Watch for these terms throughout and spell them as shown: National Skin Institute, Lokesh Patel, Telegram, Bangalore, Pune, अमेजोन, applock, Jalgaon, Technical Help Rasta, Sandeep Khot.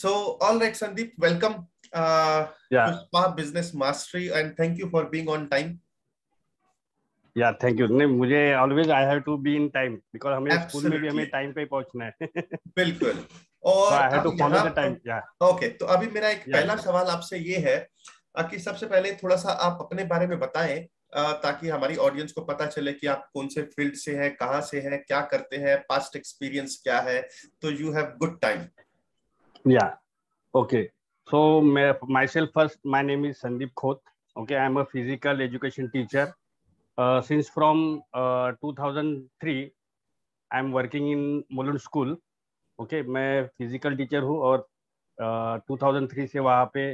So, all right, Sandeep, welcome to Spa Business Mastery, and thank you for being on time. Yeah, thank you. मुझे always I have to be in time because हमें school में भी हमें time पे पहुँचना है. बिल्कुल. और I have to follow the time. Yeah. Okay. तो अभी मेरा एक पहला सवाल आपसे ये है कि सबसे पहले थोड़ा सा आप अपने बारे में बताएं ताकि हमारी ऑडियंस को पता चले कि आप कौन से फील्ड से हैं, कहाँ से हैं, क्या करते हैं, पास्ट एक्सपीरियंस क्या है. तो you have good time. Yeah. Okay. So myself first. My name is Sandeep Khot. Okay, I am a physical education teacher. Since from 2003, I am working in Mulund School. Okay, मैं physical teacher हूँ और 2003 से वहाँ पे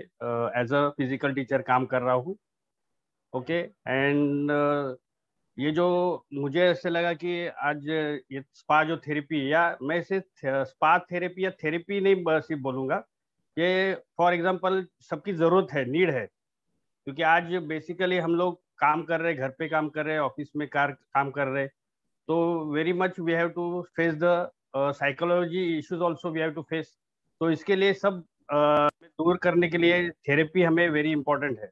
as a physical teacher काम कर रहा हूँ. Okay, and ये जो मुझे ऐसे लगा कि आज ये स्पा जो थेरेपी, या मैं इसे स्पा थेरेपी या थेरेपी नहीं सिर्फ बोलूँगा, ये फॉर एग्जांपल सबकी ज़रूरत है, नीड है, क्योंकि आज बेसिकली हम लोग काम कर रहे, घर पे काम कर रहे, ऑफिस में काम कर रहे, तो very much we have to face the psychology issues also we have to face. तो इसके लिए सब दूर करने के लिए थेरेपी हमें वेरी इंपॉर्टेंट है.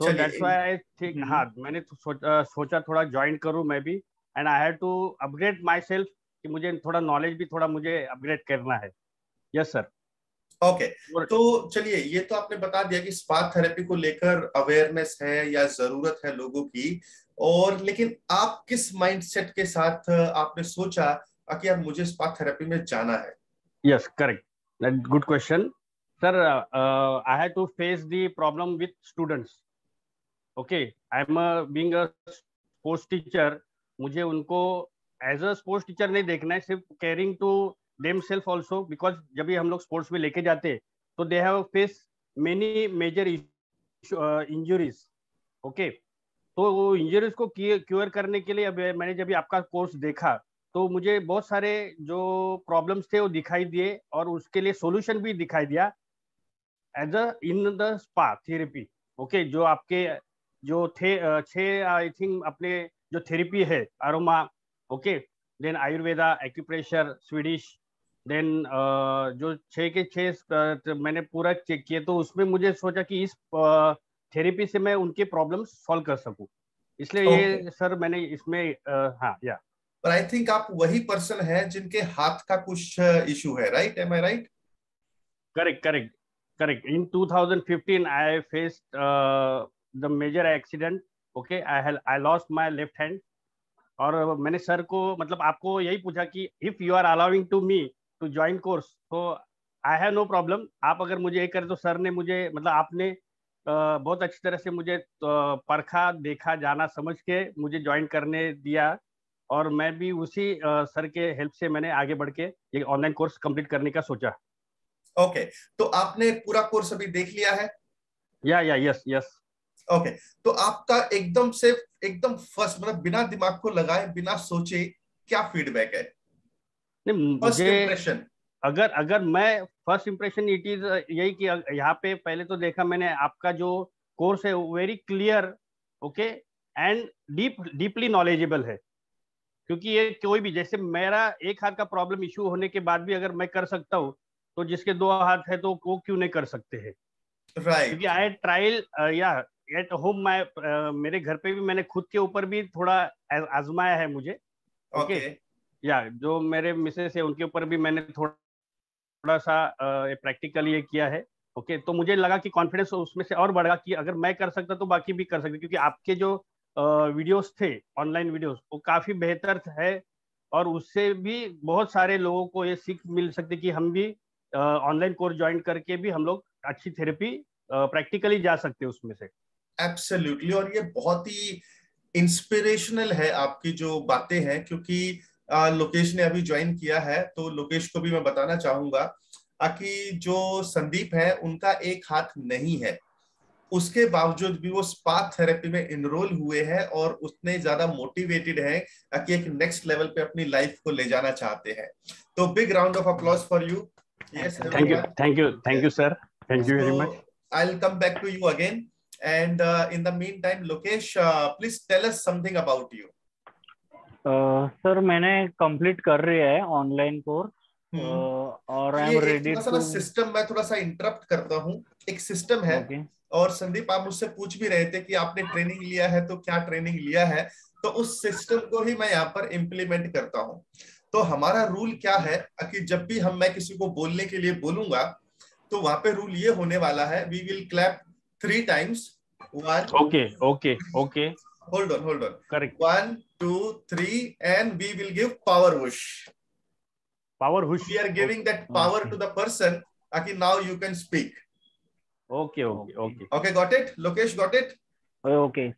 So that's why I think, हाँ, मैंने सोचा थोड़ा ज्वाइन करूँ मैं भी, and I had to upgrade myself कि मुझे थोड़ा नॉलेज भी थोड़ा मुझे अपग्रेड करना है. Yes sir. ओके, तो चलिए, ये तो आपने बता दिया कि स्पा थेरेपी को लेकर अवेयरनेस है या जरूरत है लोगों की, और लेकिन आप किस माइंडसेट के साथ आपने सोचा कि अब मुझे स्पा थेरेपी में जाना है? Yes, correct, good question sir. I had to face the problem with students. Okay, I am being a sports teacher, मुझे उनको एज अ स्पोर्ट्स टीचर नहीं देखना है, सिर्फ caring to them self also, because जब भी हम लोग स्पोर्ट्स में लेके जाते तो they have face many major injuries. Okay, तो वो इंजरीज को क्योर करने के लिए, अब मैंने जब भी आपका कोर्स देखा तो मुझे बहुत सारे जो प्रॉब्लम्स थे वो दिखाई दिए और उसके लिए सोल्यूशन भी दिखाई दिया as a in the spa therapy. Okay, जो आपके जो थे 6 आई थिंक अपने जो थेरेपी है, aroma, okay, then Ayurveda, acupressure, Swedish, then जो 6 के 6 मैंने पूरा चेक किए, तो उसमें मुझे सोचा कि इस थेरेपी से मैं उनके प्रॉब्लम सॉल्व कर सकूं, इसलिए ये सर मैंने इसमें हाँ. या पर आई थिंक आप वही पर्सन हैं जिनके हाथ का कुछ इशू है, right? Am I right? Correct correct correct. In 2015 I faced the major accident. okay, I lost my left hand. और मैंने सर को, मतलब आपको यही पूछा कि if you are allowing to me to join course, so I have no problem. आप अगर मुझे ये करें तो सर ने मुझे, मतलब आपने बहुत अच्छी तरह से मुझे परखा, देखा, जाना, समझ के मुझे join करने दिया, और मैं भी उसी सर के हेल्प से मैंने आगे बढ़ के ये ऑनलाइन कोर्स कंप्लीट करने का सोचा. ओके, तो आपने पूरा कोर्स अभी देख लिया है? या यस यस. ओके, तो आपका एकदम से एकदम फर्स्ट, मतलब बिना दिमाग को लगाए, बिना सोचे, क्या फीडबैक है? नहीं, मुझे अगर मैं फर्स्ट इंप्रेशन इट इज यही कि यहाँ पे पहले तो देखा मैंने आपका जो कोर्स है very clear, okay, and deeply knowledgeable है, क्योंकि ये कोई भी, जैसे मेरा एक हाथ का प्रॉब्लम इश्यू होने के बाद भी अगर मैं कर सकता हूँ तो जिसके 2 हाथ है तो वो क्यों नहीं कर सकते है, राइट? क्योंकि आई ट्रायल या एट होम, मैं मेरे घर पे भी मैंने खुद के ऊपर भी थोड़ा आजमाया है मुझे. ओके, या जो मेरे मिसेस है उनके ऊपर भी मैंने थोड़ा सा प्रैक्टिकली ये किया है. ओके, तो मुझे लगा कि कॉन्फिडेंस उसमें से और बढ़ा कि अगर मैं कर सकता तो बाकी भी कर सकते, क्योंकि आपके जो वीडियोस थे, ऑनलाइन वीडियोस, वो काफ़ी बेहतर है और उससे भी बहुत सारे लोगों को ये सीख मिल सकती कि हम भी ऑनलाइन कोर्स ज्वाइन करके भी हम लोग अच्छी थेरेपी प्रैक्टिकली जा सकते उसमें से. एब्सोल्युटली, और ये बहुत ही इंस्पिरेशनल है आपकी जो बातें हैं, क्योंकि लोकेश ने अभी ज्वाइन किया है, तो लोकेश को भी मैं बताना चाहूंगा कि जो संदीप है उनका एक हाथ नहीं है, उसके बावजूद भी वो स्पा थेरेपी में इनरोल हुए हैं और उतने ज्यादा मोटिवेटेड हैं कि एक नेक्स्ट लेवल पे अपनी लाइफ को ले जाना चाहते हैं. तो big round of applause for you. Thank you sir, thank you very much. I will come back to you again. And in the meantime, Lokesh, please tell us something about you. Sir, मैंने complete कर रही है online course. और I am ready to system. मैं थोड़ा सा interrupt करता हूँ, एक सिस्टम है और संदीप आप मुझसे पूछ भी रहे थे कि आपने ट्रेनिंग लिया है तो क्या ट्रेनिंग लिया है, तो उस सिस्टम को ही मैं यहाँ पर इम्प्लीमेंट करता हूँ। तो हमारा रूल क्या है कि जब भी मैं किसी को बोलने के लिए बोलूंगा तो वहां पे रूल ये होने वाला है, we will clap 3 times. 1 okay hold on correct 1 2 3 and we will give power push we are giving that power to the person ताकि now you can speak. Okay got it Lokesh, got it okay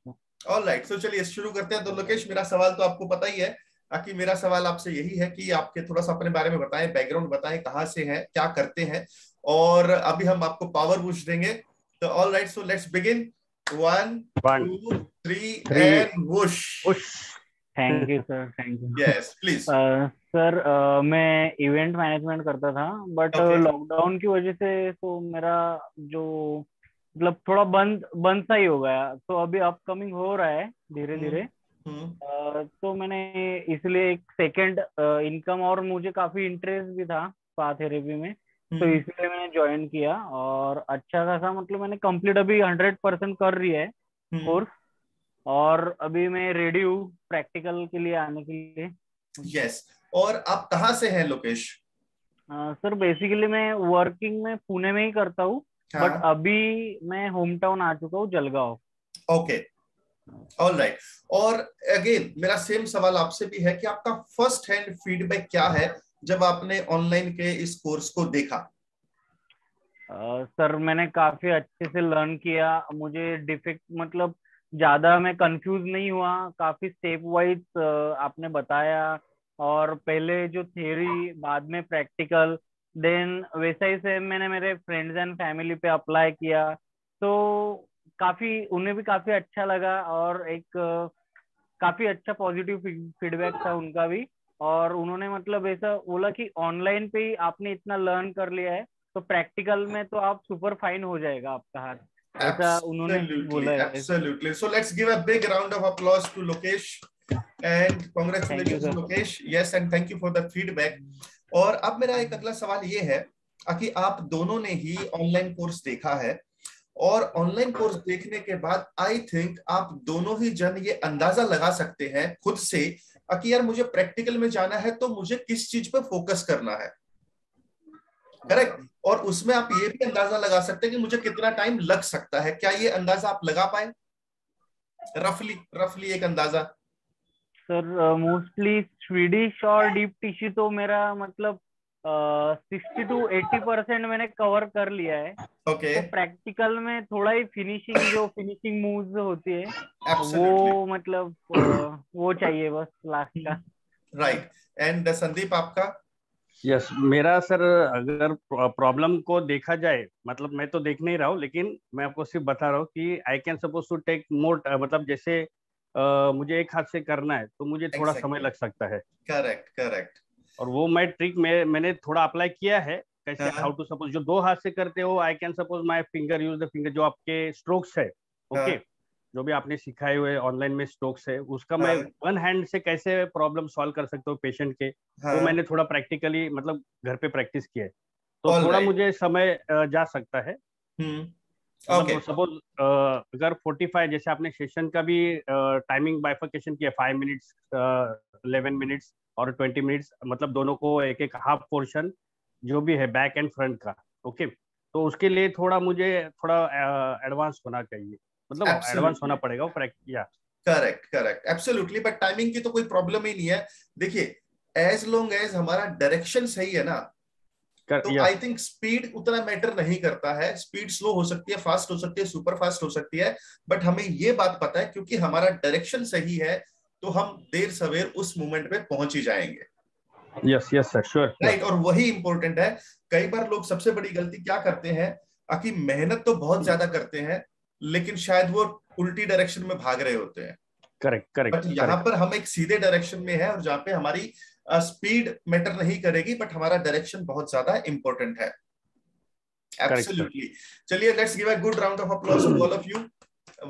alright. So चलिए शुरू करते हैं। तो लोकेश मेरा सवाल तो आपको पता ही है, ताकि मेरा सवाल आपसे यही है कि आपके थोड़ा सा अपने बारे में बताएं, बैकग्राउंड बताएं, कहाँ से हैं, क्या करते हैं, और अभी हम आपको पावर पुश देंगे। तो alright so let's begin 1 2 3 and push. Thank you sir, thank you. Yes please sir, मैं इवेंट मैनेजमेंट करता था बट लॉकडाउन की वजह से तो मेरा जो मतलब थोड़ा बंद सा ही हो गया, तो अभी अपकमिंग हो रहा है धीरे धीरे। तो मैंने इसलिए एक सेकंड इनकम, और मुझे काफी इंटरेस्ट भी था स्पा थेरेपी में, तो इसलिए मैंने ज्वाइन किया और अच्छा खासा मतलब मैंने कंप्लीट अभी 100% कर रही है कोर्स, और अभी मैं रेडी हूँ प्रैक्टिकल के लिए आने के लिए। यस, और आप कहाँ से हैं लोकेश? सर बेसिकली मैं वर्किंग में पुणे में ही करता हूँ बट अभी मैं होम टाउन आ चुका हूँ जलगांव। Okay alright. और अगेन मेरा सेम सवाल आपसे भी है कि आपका फर्स्ट हैंड फीडबैक क्या है जब आपने ऑनलाइन के इस कोर्स को देखा? सर मैंने काफी अच्छे से लर्न किया, मुझे डिफेक्ट मतलब ज्यादा मैं कंफ्यूज नहीं हुआ, काफी स्टेप वाइज आपने बताया, और पहले जो थ्योरी बाद में प्रैक्टिकल, देन वैसा ही सेम मैंने मेरे फ्रेंड्स एंड फैमिली पे अप्लाई किया, तो काफी उन्हें भी काफी अच्छा लगा और एक काफी अच्छा पॉजिटिव फीडबैक था उनका भी, और उन्होंने मतलब ऐसा बोला कि ऑनलाइन पे ही आपने इतना लर्न कर लिया है तो प्रैक्टिकल में तो आप सुपर फाइन हो जाएगा आपका हाथ, ऐसा उन्होंने बोला है। Absolutely. So let's give a big round of applause to Lokesh and congratulations Lokesh. Yes and thank you for the feedback. और अब मेरा एक अगला सवाल ये है कि आप दोनों ने ही ऑनलाइन कोर्स देखा है, और ऑनलाइन कोर्स देखने के बाद आई थिंक आप दोनों ही जन ये अंदाजा लगा सकते हैं खुद से कि यार मुझे प्रैक्टिकल में जाना है तो मुझे किस चीज पर फोकस करना है, करेक्ट? और उसमें आप ये भी अंदाजा लगा सकते हैं कि मुझे कितना टाइम लग सकता है। क्या ये अंदाजा आप लगा पाए? रफली एक अंदाजा। सर मोस्टली स्वीडिश और डीप टिश्यू तो मेरा मतलब 60 to 80% मैंने कवर कर लिया है। ओके। तो प्रैक्टिकल में थोड़ा ही फिनिशिंग मूव्स होती है। Absolutely. वो मतलब वो चाहिए बस लास्ट का। राइट एंड संदीप आपका? यस, मेरा सर अगर प्रॉब्लम को देखा जाए, मतलब मैं तो देख नहीं रहा हूँ लेकिन मैं आपको सिर्फ बता रहा हूँ कि I can suppose to take more, मतलब जैसे मुझे एक हाथ से करना है तो मुझे थोड़ा समय लग सकता है। करेक्ट। और वो मैं ट्रिक मैंने थोड़ा अप्लाई किया है, कैसे हाउ टू सपोज जो 2 हाथ से करते हो, I can suppose my finger use the finger, जो आपके स्ट्रोक्स है, ओके, जो भी आपने सिखाए हुए ऑनलाइन में स्ट्रोक्स है, उसका मैं 1 हैंड से कैसे प्रॉब्लम सॉल्व कर सकता हूँ पेशेंट के, वो मैंने थोड़ा प्रैक्टिकली मतलब घर पे प्रैक्टिस किया है, तो थोड़ा मुझे समय जा सकता है। सपोज अगर 45 जैसे आपने सेशन का भी टाइमिंग बाइफर्केशन किया, 5 मिनट्स, 11 मिनट्स और 20 मिनट्स, मतलब दोनों को एक एक हाफ पोर्शन जो भी है बैक एंड फ्रंट का, ओके, तो उसके लिए मुझे थोड़ा एडवांस होना चाहिए, मतलब एडवांस होना पड़ेगा। Correct absolutely. बट टाइमिंग की तो कोई प्रॉब्लम ही नहीं है, देखिए एज लॉन्ग एज हमारा डायरेक्शन सही है ना, तो आई थिंक स्पीड उतना मैटर नहीं करता है। स्पीड स्लो हो सकती है, फास्ट हो सकती है, सुपर फास्ट हो सकती है, बट हमें ये बात पता है क्योंकि हमारा डायरेक्शन सही है तो हम देर सवेर उस मोमेंट पे पहुंच ही जाएंगे। Yes sir, sure, right. और वही इंपॉर्टेंट है। कई बार लोग सबसे बड़ी गलती क्या करते हैं कि मेहनत तो बहुत ज्यादा करते हैं लेकिन शायद वो उल्टी डायरेक्शन में भाग रहे होते हैं। करेक्ट। यहाँ पर हम एक सीधे डायरेक्शन में है और जहाँ पे हमारी स्पीड मैटर नहीं करेगी बट हमारा डायरेक्शन बहुत ज्यादा इंपॉर्टेंट है। एब्सोल्युटली। चलिए let's give a good round of applause to all of you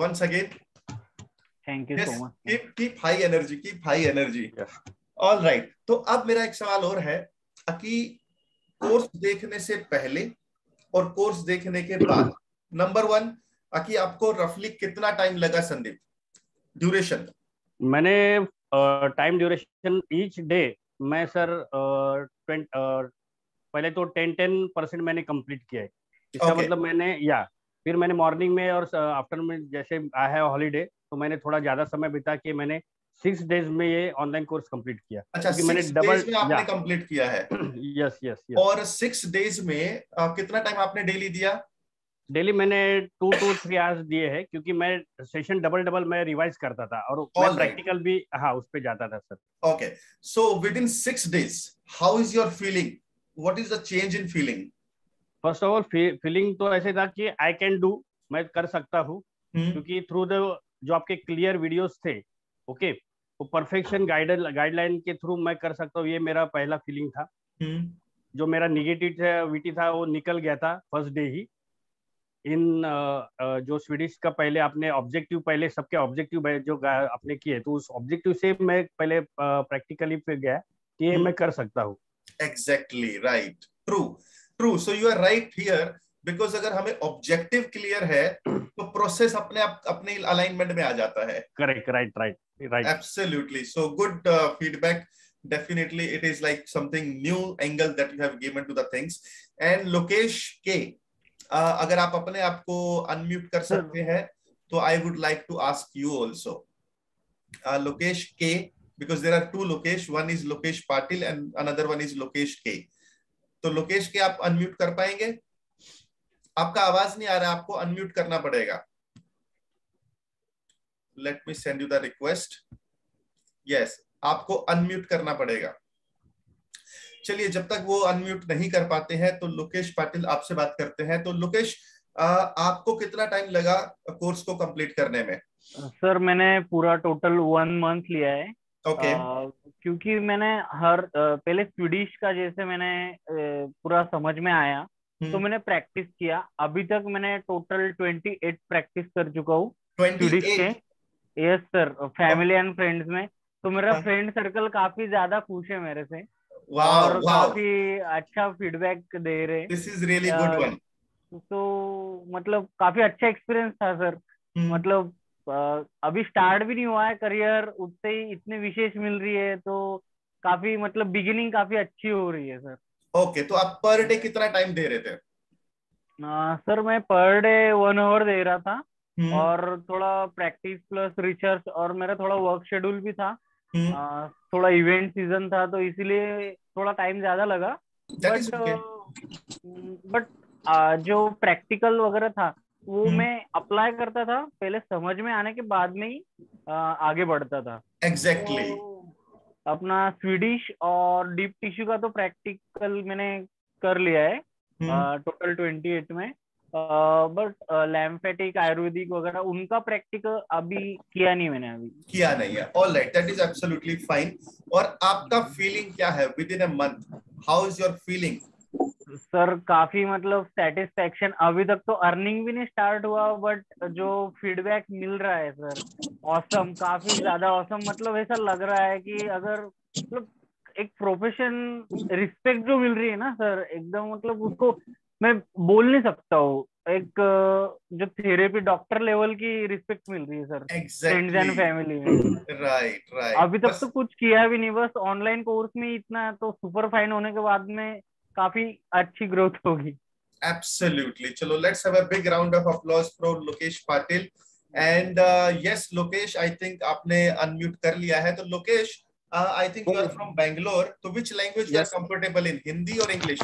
once again. Thank you so much. Keep high energy. Alright. तो अब मेरा एक सवाल और है कि कोर्स देखने से पहले और कोर्स देखने के बाद, नंबर 1 कि आपको रफली कितना टाइम लगा संदीप? ड्यूरेशन मैंने टाइम ड्यूरेशन ईच डे मैं सर पहले तो 10% मैंने कंप्लीट किया है। इसका मतलब मैंने फिर मैंने मॉर्निंग में और आफ्टरनून जैसे आया हॉलीडे तो मैंने थोड़ा ज्यादा समय बिता के मैंने 6 डेज में ये ऑनलाइन कोर्स कंप्लीट किया। अच्छा, कि मैंने डबल आपने कंप्लीट किया है। Yes yes yes. और 6 डेज में कितना टाइम आपने डेली दिया? डेली मैंने 2 to 3 आवर्स दिए हैं, क्योंकि मैं सेशन डबल मैं रिवाइज करता था और मैं प्रैक्टिकल भी उस पे जाता था sir. Okay, so within 6 days how is your feeling? What is the change in feeling? First of all feeling तो ऐसे था कि आई कैन डू, मैं कर सकता हूँ, क्योंकि थ्रू द जो आपके क्लियर वीडियोस थे वो परफेक्शन गाइडलाइन के थ्रू मैं कर सकता हूँ, ये मेरा पहला फीलिंग था। जो मेरा निगेटिविटी था वो निकल गया था फर्स्ट डे ही। इन जो स्वीडिश का पहले आपने ऑब्जेक्टिव, पहले सबके ऑब्जेक्टिव जो आपने किए तो उस ऑब्जेक्टिव से मैं पहले प्रैक्टिकली पे गया कि मैं कर सकता हूँ। Exactly right, true true. So you are right here, because अगर हमें ऑब्जेक्टिव क्लियर है तो प्रोसेस अपने आप अपने अलाइनमेंट में आ जाता है। Correct, right right right, absolutely. So good feedback, definitely it is like something new angle that you have given to the things. And Lokesh के, अगर आप अपने आप को अनम्यूट कर सकते हैं तो I would like to ask you also Lokesh के, because there are 2 Lokesh, one is Lokesh Patel and another one is Lokesh K. तो लोकेश के आप अनम्यूट कर पाएंगे? आपका आवाज नहीं आ रहा, आपको अनम्यूट करना पड़ेगा। Let me send you the request. Yes, आपको अनम्यूट करना पड़ेगा। चलिए, जब तक वो अनम्यूट नहीं कर पाते हैं तो लोकेश पाटिल आपसे बात करते हैं। तो लोकेश, आपको कितना टाइम लगा कोर्स को कंप्लीट करने में? सर मैंने पूरा टोटल 1 month लिया है। Okay. क्योंकि मैंने हर पहले स्वीडिश का जैसे मैंने पूरा समझ में आया तो मैंने प्रैक्टिस किया। अभी तक मैंने टोटल 28 प्रैक्टिस कर चुका हूँ स्वीडिश के। Yes sir, family and friends में। तो मेरा फ्रेंड सर्कल काफी ज्यादा खुश है मेरे से। और काफी अच्छा फीडबैक दे रहे। This is really good one. तो मतलब काफी अच्छा एक्सपीरियंस था सर। मतलब अभी स्टार्ट भी नहीं हुआ है करियर, उससे ही इतने विशेष मिल रही है तो काफी मतलब बिगिनिंग काफी अच्छी हो रही है सर। ओके, तो आप पर डे कितना टाइम दे रहे थे? सर मैं पर डे 1 hour दे रहा था और थोड़ा प्रैक्टिस प्लस रिसर्च, और मेरा थोड़ा वर्क शेड्यूल भी था। थोड़ा इवेंट सीजन था तो इसीलिए थोड़ा टाइम ज्यादा लगा। बट जो प्रैक्टिकल वगैरह था वो मैं अप्लाई करता था पहले, समझ में आने के बाद में ही आगे बढ़ता था। एग्जैक्टली तो अपना स्वीडिश और डीप टिश्यू का तो प्रैक्टिकल मैंने कर लिया है टोटल 28 में। बट लैम्फेटिक आयुर्वेदिक वगैरह उनका प्रैक्टिकल अभी किया नहीं मैंने, अभी किया नहीं है। Alright, that is absolutely fine. और आपका फीलिंग क्या है within a month? How is your feeling? Sir काफी मतलब सेटिस्फेक्शन। अभी तक तो अर्निंग भी नहीं स्टार्ट हुआ, बट जो फीडबैक मिल रहा है सर ऑसम, काफी ज्यादा ऑसम। मतलब ऐसा लग रहा है कि अगर मतलब एक प्रोफेशन रिस्पेक्ट जो मिल रही है ना सर, एकदम मतलब उसको मैं बोल नहीं सकता हूँ। एक जो थेरेपी डॉक्टर लेवल की रिस्पेक्ट मिल रही है सर। फ्रेंड्स एंड फैमिली में। Right right. अभी तक तो कुछ किया भी नहीं, बस ऑनलाइन कोर्स में इतना। तो सुपर फाइन होने के बाद में काफी अच्छी ग्रोथ होगी। एब्सोल्युटली। चलो, let's have a big round of applause for Lokesh Patil. And yes Lokesh, I think आपने अनम्यूट कर लिया है। तो Lokesh, I think you are from Bangalore, तो which language you are comfortable in, Hindi और इंग्लिश?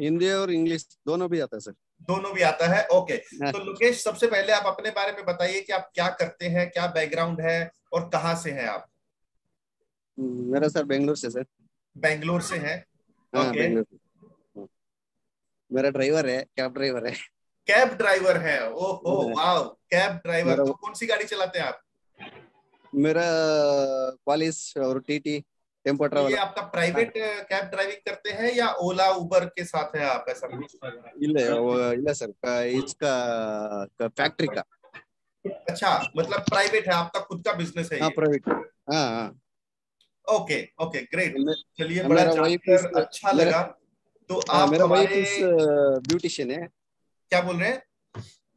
हिंदी और इंग्लिश दोनों भी आता है सर। दोनों भी आता है। ओके, तो लोकेश सबसे पहले आप अपने बारे में बताइए कि आप क्या करते हैं, क्या बैकग्राउंड है और कहाँ से हैं आप? मेरा सर बैंगलोर से सर। बैंगलोर से है। मेरा ड्राइवर है, कैब ड्राइवर है। कैब ड्राइवर है? Oh wow, cab driver. तो कौन सी गाड़ी चलाते हैं आप? मेरा क्वालिस और टीटी टेम्पो ट्रैवलर। ये आपका प्राइवेट कैब ड्राइविंग करते हैं या ओला उबर के साथ है आप? ऐसा नहीं सर, इसका फैक्ट्री का। अच्छा, मतलब प्राइवेट है आपका, खुद का बिजनेस है? प्राइवेट। Okay okay, great. चलिए, बड़ा अच्छा लगा। तो आप मेरा वाइफ इज ब्यूटिशियन है। क्या बोल रहे हैं?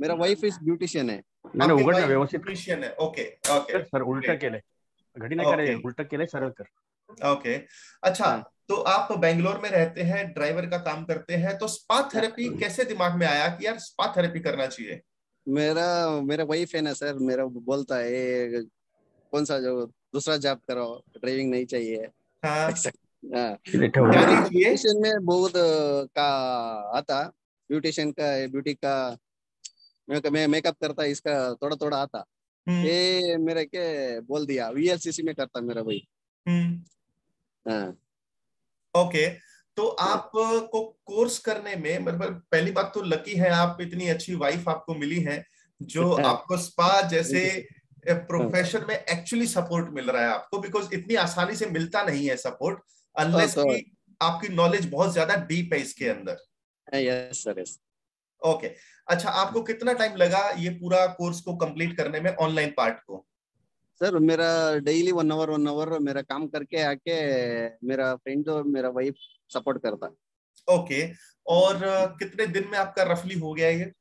मेरा वाइफ इज ब्यूटिशियन है। मैंने उघडना व्यवस्थित ब्यूटिशियन है। ओके ओके सर, उल्टा केले घडी नाही करे, उल्टा केले सरळ कर। ओके अच्छा, तो आप बेंगलोर में रहते हैं, ड्राइवर का काम करते हैं, तो स्पा थेरेपी कैसे दिमाग में आया कि यार स्पा थेरेपी करना चाहिए? मेरा वाइफ है ना सर, मेरा बोलता है कौन सा जो दूसरा जॉब करो, ड्राइविंग नहीं चाहिए। ब्यूटिशियन में बहुत का आता, ब्यूटिशियन का ब्यूटी का मेकअप करता, इसका थोड़ा थोड़ा आता। ये मेरे के बोल दिया वीएलसीसी में करता मेरा भाई। ओके, तो आपको कोर्स करने में मतलब पहली बात तो लकी है आप, इतनी अच्छी वाइफ आपको मिली है जो आपको स्पा जैसे प्रोफेशन में एक्चुअली सपोर्ट मिल रहा है आपको, बिकॉज इतनी आसानी से मिलता नहीं है सपोर्ट अनलेस कि आपकी नॉलेज बहुत ज्यादा डीप है इसके अंदर। Yes sir, yes. ओके अच्छा, आपको कितना टाइम लगा ये पूरा कोर्स को कंप्लीट करने में, ऑनलाइन पार्ट को? सर मेरा डेली 1 आवर मेरा काम करके आके मेरा फ्रेंड और मेरा वाइफ सपोर्ट करता। ओके, और कितने दिन में आपका रफली हो गया ये?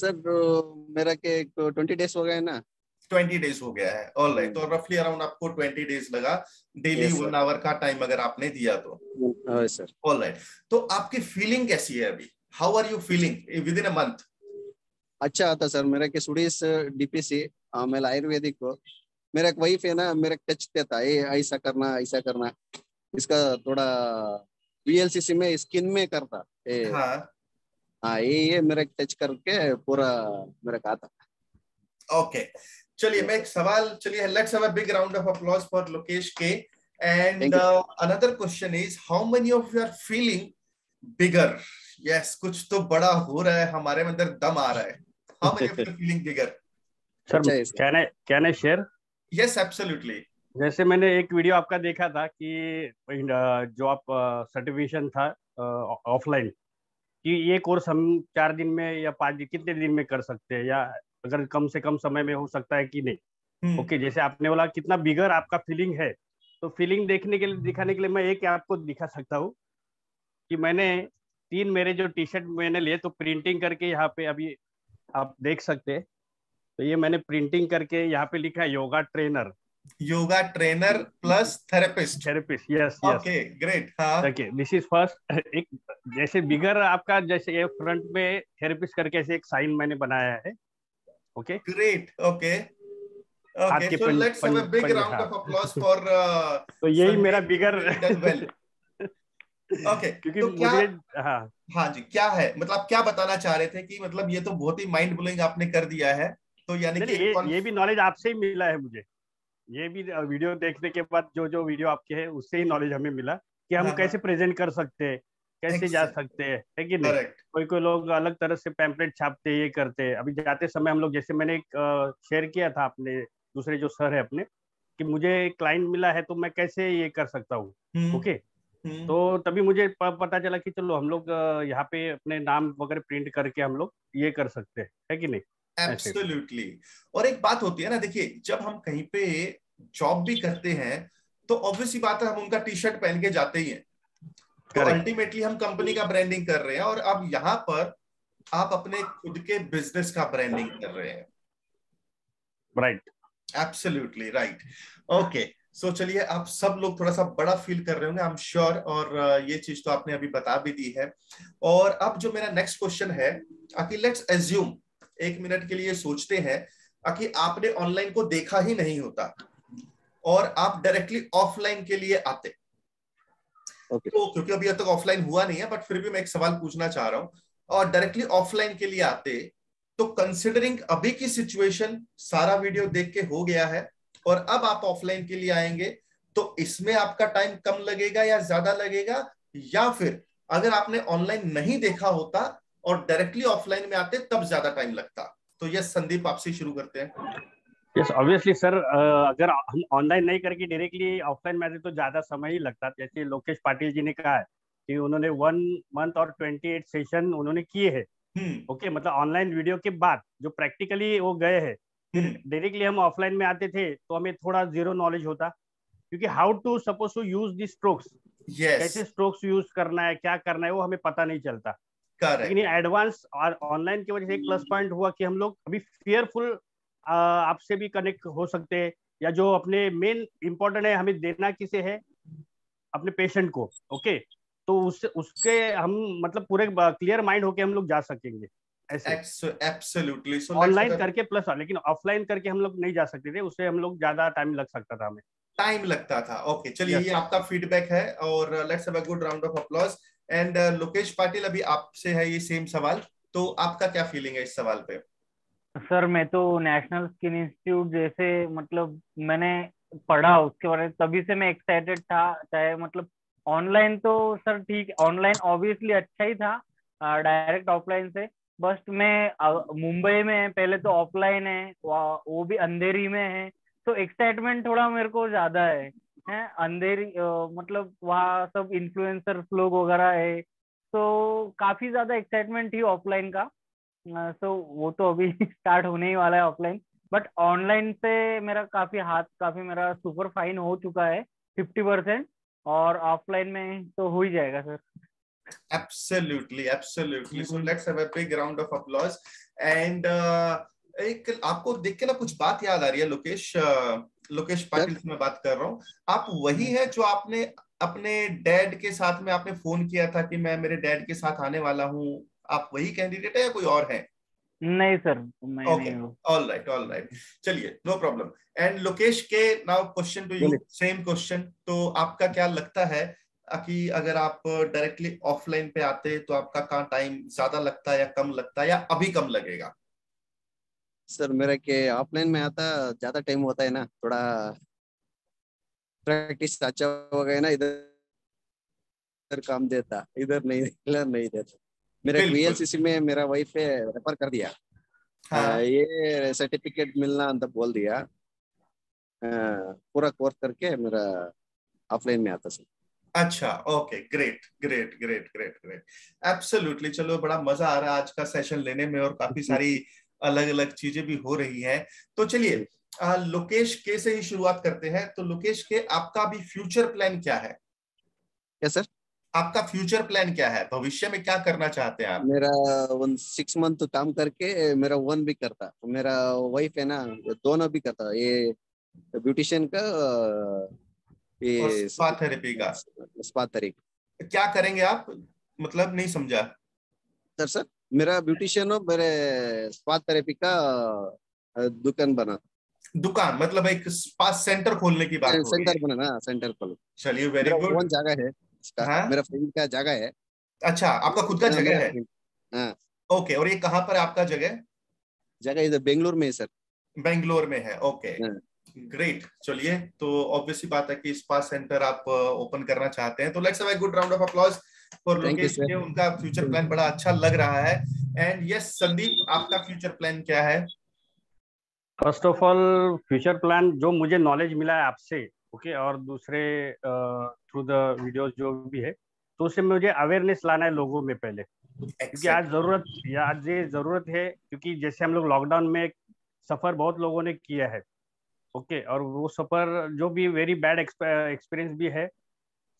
सर मेरा के 20 डेज हो गए ना। 20 डेज हो गया है। ऑल राइट, तो रफली अराउंड आपको 20 डेज लगा डेली 1 आवर का टाइम अगर आपने दिया तो। सर ऑल राइट, तो आपकी फीलिंग कैसी है अभी? How are you feeling within a month? अच्छा आता सर, मेरा के सुडीस डीपीसी आमेल आयुर्वेदिक को मेरा वाइफ है ना, मेरा टच देता है ऐसा करना ऐसा करना, इसका थोड़ा वीएलसीसी में स्किन में करता। हाँ ये मेरा टच करके पूरा मेरा कहा था। ओके चलिए, मैं एक सवाल, चलिए let's have a big round of applause for Lokesh के। And another question is how many of you are feeling bigger? Yes, कुछ तो बड़ा हो रहा है, हमारे अंदर दम आ रहा है। How many of you are feeling bigger? Sir can I share? Yes absolutely. जैसे मैंने एक वीडियो आपका देखा था कि जो आप सर्टिफिकेशन था ऑफलाइन कि ये कोर्स हम 4 दिन में या 5 दिन कितने दिन में कर सकते हैं, या अगर कम से कम समय में हो सकता है कि नहीं। ओके जैसे आपने बोला कितना बिगर आपका फीलिंग है, तो फीलिंग देखने के लिए दिखाने के लिए मैं एक आपको दिखा सकता हूँ कि मैंने 3 मेरे जो टी शर्ट मैंने लिए तो प्रिंटिंग करके यहाँ पे अभी आप देख सकते हैं। तो ये मैंने प्रिंटिंग करके यहाँ पे लिखा है yoga trainer, yoga trainer plus therapist. Therapist, yes yes. Okay great. Okay this is first. एक जैसे बिगर आपका जैसे ये फ्रंट में थेरेपिस्ट करके ऐसे एक साइन मैंने बनाया है। Okay great. Okay okay so let's have a big round of applause for. तो यही मेरा बिगर। ओके क्योंकि मुझे हाँ जी क्या है, मतलब आप क्या बताना चाह रहे थे कि मतलब ये तो बहुत ही माइंड ब्लोइंग आपने कर दिया है, तो यानी कि ये भी नॉलेज आपसे ही मिला है मुझे, ये भी वीडियो देखने के बाद जो जो वीडियो आपके है उससे ही नॉलेज हमें मिला कि हम कैसे प्रेजेंट कर सकते हैं, कैसे जा सकते हैं, है कि नहीं। कोई कोई लोग अलग तरह से पैम्पलेट छापते ये करते हैं। अभी जाते समय हम लोग जैसे मैंने एक शेयर किया था अपने दूसरे जो सर है अपने कि मुझे क्लाइंट मिला है तो मैं कैसे ये कर सकता हूँ। ओके तो तभी मुझे पता चला कि चलो हम लोग यहाँ पे अपने नाम वगैरह प्रिंट करके हम लोग ये कर सकते है कि नहीं। Absolutely. और एक बात होती है ना, देखिए जब हम कहीं पे जॉब भी करते हैं तो ऑब्वियसली बात है हम उनका टी शर्ट पहन के जाते ही हैं, तो अल्टीमेटली हम कंपनी का ब्रांडिंग कर रहे हैं, और अब यहाँ पर आप अपने खुद के बिजनेस का ब्रांडिंग कर रहे हैं। Right, absolutely right. Okay so चलिए, आप सब लोग थोड़ा सा बड़ा फील कर रहे होंगे आई एम श्योर, और ये चीज तो आपने अभी बता भी दी है। और अब जो मेरा नेक्स्ट क्वेश्चन है, लेट्स एज्यूम, 1 मिनट के लिए सोचते हैं कि आपने ऑनलाइन को देखा ही नहीं होता और आप डायरेक्टली ऑफलाइन के लिए आते। okay. तो क्योंकि अभी तक ऑफलाइन हुआ नहीं है, बट फिर भी मैं एक सवाल पूछना चाह रहा हूं, और डायरेक्टली ऑफलाइन के लिए आते तो कंसिडरिंग अभी की सिचुएशन सारा वीडियो देख के हो गया है और अब आप ऑफलाइन के लिए आएंगे, तो इसमें आपका टाइम कम लगेगा या ज्यादा लगेगा, या फिर अगर आपने ऑनलाइन नहीं देखा होता और डायरेक्टली ऑफलाइन में आते तब ज्यादा टाइम लगता? तो यस संदीप, आपसे शुरू करते हैं। यस ऑब्वियसली सर, अगर हम ऑनलाइन नहीं करके डायरेक्टली ऑफलाइन में आते तो ज्यादा समय ही लगता। जैसे लोकेश पाटिल जी ने कहा है कि उन्होंने 1 मंथ और 28 सेशन उन्होंने किए हैं। ओके मतलब ऑनलाइन वीडियो के बाद जो प्रैक्टिकली वो गए हैं। डायरेक्टली हम ऑफलाइन में आते थे तो हमें थोड़ा जीरो नॉलेज होता, क्योंकि how to suppose to use the strokes कैसे स्ट्रोक्स यूज करना है, क्या करना है, वो हमें पता नहीं चलता। लेकिन एडवांस और ऑनलाइन की वजह से एक प्लस पॉइंट हुआ कि हम लोग अभी फेयरफुल आपसे भी कनेक्ट हो सकते हैं, या जो अपने मेन इम्पोर्टेंट है हमें देना किसे है, अपने पेशेंट को। ओके, तो उसके हम मतलब पूरे क्लियर माइंड होके हम लोग जा सकेंगे ऐसे। एब्सोल्युटली। ऑनलाइन करके प्लस, लेकिन ऑफलाइन करके हम लोग नहीं जा सकते थे, उससे हम लोग ज्यादा टाइम लग सकता था, हमें टाइम लगता था। ओके, चलिए ये आपका फीडबैक है और let's have a good round of applause. And Lokesh Patil, अभी आपसे है ये सेम सवाल, तो आपका क्या फीलिंग है इस सवाल पे? सर मैं तो नेशनल स्किन इंस्टीट्यूट जैसे मतलब मैंने पढ़ा उसके बारे में, तभी से मैं एक्साइटेड था। चाहे मतलब ऑनलाइन तो सर ठीक, ऑनलाइन ऑब्वियसली अच्छा ही था डायरेक्ट ऑफलाइन से, बस मैं मुंबई में पहले तो ऑफलाइन है, वो भी अंधेरी में है, तो एक्साइटमेंट थोड़ा मेरे को ज्यादा है अंधेरी। मतलब वहाँ सब इन्फ्लुएंसर्स लोग वगैरह है, तो काफी ज्यादा एक्साइटमेंट थी ऑफलाइन का। सो वो तो अभी स्टार्ट होने ही वाला है ऑफलाइन, बट ऑनलाइन से मेरा काफी मेरा सुपर फाइन हो चुका है 50%, और ऑफलाइन में तो हो ही जाएगा sir. Absolutely, absolutely. So let's have a big round of applause. And एक आपको देख के ना कुछ बात याद आ रही है लोकेश, लोकेश पाटिल से मैं बात कर रहा हूँ। आप वही है जो आपने अपने डैड के साथ में आपने फोन किया था कि मैं मेरे डैड के साथ आने वाला हूँ, आप वही कैंडिडेट है या कोई और है? नहीं सर, मैं नहीं हूँ। ऑलराइट, ऑलराइट, चलिए नो प्रॉब्लम। एंड लोकेश के now question to you, same question. तो आपका क्या लगता है कि अगर आप डायरेक्टली ऑफलाइन पे आते तो आपका कहाँ टाइम ज्यादा लगता है या कम लगता है, या अभी कम लगेगा? सर मेरा के ऑफलाइन में आता ज्यादा टाइम होता है ना, थोड़ा प्रैक्टिस अच्छा हो गया ना, इधर काम देता, इधर नहीं देता। मेरा वीएलसीसी में मेरा वाइफ है, रेफर कर दिया। हाँ। ये सर्टिफिकेट मिलना अंदर बोल दिया, पूरा कोर्स करके मेरा ऑफलाइन में आता सर। अच्छा, okay, great great great great great, absolutely. चलो बड़ा मजा आ रहा है आज का सेशन लेने में, और काफी सारी अलग अलग चीजें भी हो रही हैं। तो चलिए लोकेश के से ही शुरुआत करते हैं। तो लोकेश के, आपका भी फ्यूचर प्लान क्या है? यस सर, आपका फ्यूचर प्लान क्या है, भविष्य में क्या करना चाहते हैं आप? मेरा 6 मंथ काम करके मेरा वन भी करता, मेरा वाइफ है ना दोनों भी करता, ये ब्यूटिशियन का स्पा थेरेपी का। स्पा थेरेपी क्या करेंगे आप, मतलब नहीं समझा सर। सर मेरा ब्यूटिशियन हो, मेरे स्पा थेरेपी का दुकान बना, दुकान मतलब एक स्पा सेंटर खोलने की बात, सेंटर बनाना, सेंटर खोलो। चलिए वेरी गुड। कौन जगह है इसका? हाँ? मेरा फ्रेंड का जगह है। अच्छा, आपका खुद का जगह है? हाँ। ओके, और ये कहाँ पर है आपका जगह? जगह इधर बेंगलोर में है सर। बेंगलोर में है, ओके, ग्रेट। चलिए, तो ऑब्वियसली बात है कि स्पा सेंटर आप ओपन करना चाहते हैं। तो let's have a good round of applause for Lokesh के, उनका फ्यूचर प्लान बड़ा अच्छा लग रहा है। एंड यस संदीप, आपका फ्यूचर प्लान क्या है? First of all future plan जो मुझे नॉलेज मिला है आपसे, ओके, और दूसरे थ्रू द वीडियोस जो भी है, तो उससे मुझे अवेयरनेस लाना है लोगों में पहले, क्योंकि आज ये जरूरत है, क्योंकि जैसे हम लोग लॉकडाउन में सफर बहुत लोगों ने किया है, ओके, और वो सफर जो भी वेरी बैड एक्सपीरियंस भी है,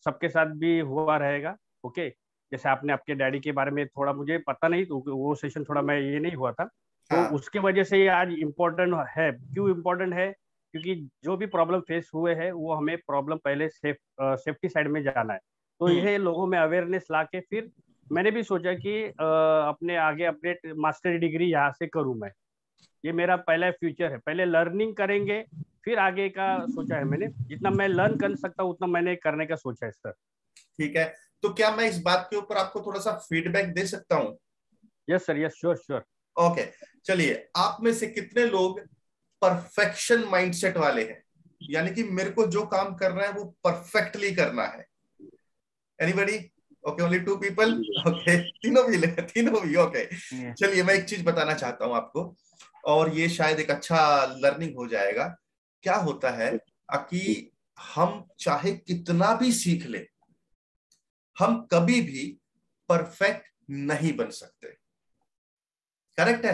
सबके साथ भी हुआ रहेगा। ओके, जैसे आपने आपके डैडी के बारे में थोड़ा मुझे पता नहीं, तो वो सेशन थोड़ा मैं ये नहीं हुआ था, तो उसके वजह से ये आज इम्पोर्टेंट है। क्यों इम्पोर्टेंट है? क्योंकि जो भी प्रॉब्लम फेस हुए हैं, वो हमें प्रॉब्लम पहले सेफ्टी साइड में जाना है। तो यह लोगों में अवेयरनेस ला के, फिर मैंने भी सोचा कि अपने आगे अपने मास्टर डिग्री यहाँ से करूँ मैं, ये मेरा पहला फ्यूचर है। पहले लर्निंग करेंगे, फिर आगे का सोचा है मैंने, जितना मैं लर्न कर सकता हूँ उतना मैंने करने का सोचा है सर। ठीक है, तो क्या मैं इस बात के ऊपर आपको थोड़ा सा फीडबैक दे सकता हूँ? Yes sir, yes, sure sure. Okay, चलिए, आप में से कितने लोग परफेक्शन माइंडसेट वाले हैं, यानी कि मेरे को जो काम करना है वो परफेक्टली करना है? Anybody? Okay, only 2 people. Okay, तीनों भी। ओके, चलिए मैं एक चीज बताना चाहता हूँ आपको, और ये शायद एक अच्छा लर्निंग हो जाएगा। क्या होता है कि हम चाहे कितना भी सीख ले, हम कभी भी परफेक्ट नहीं बन सकते। करेक्ट है?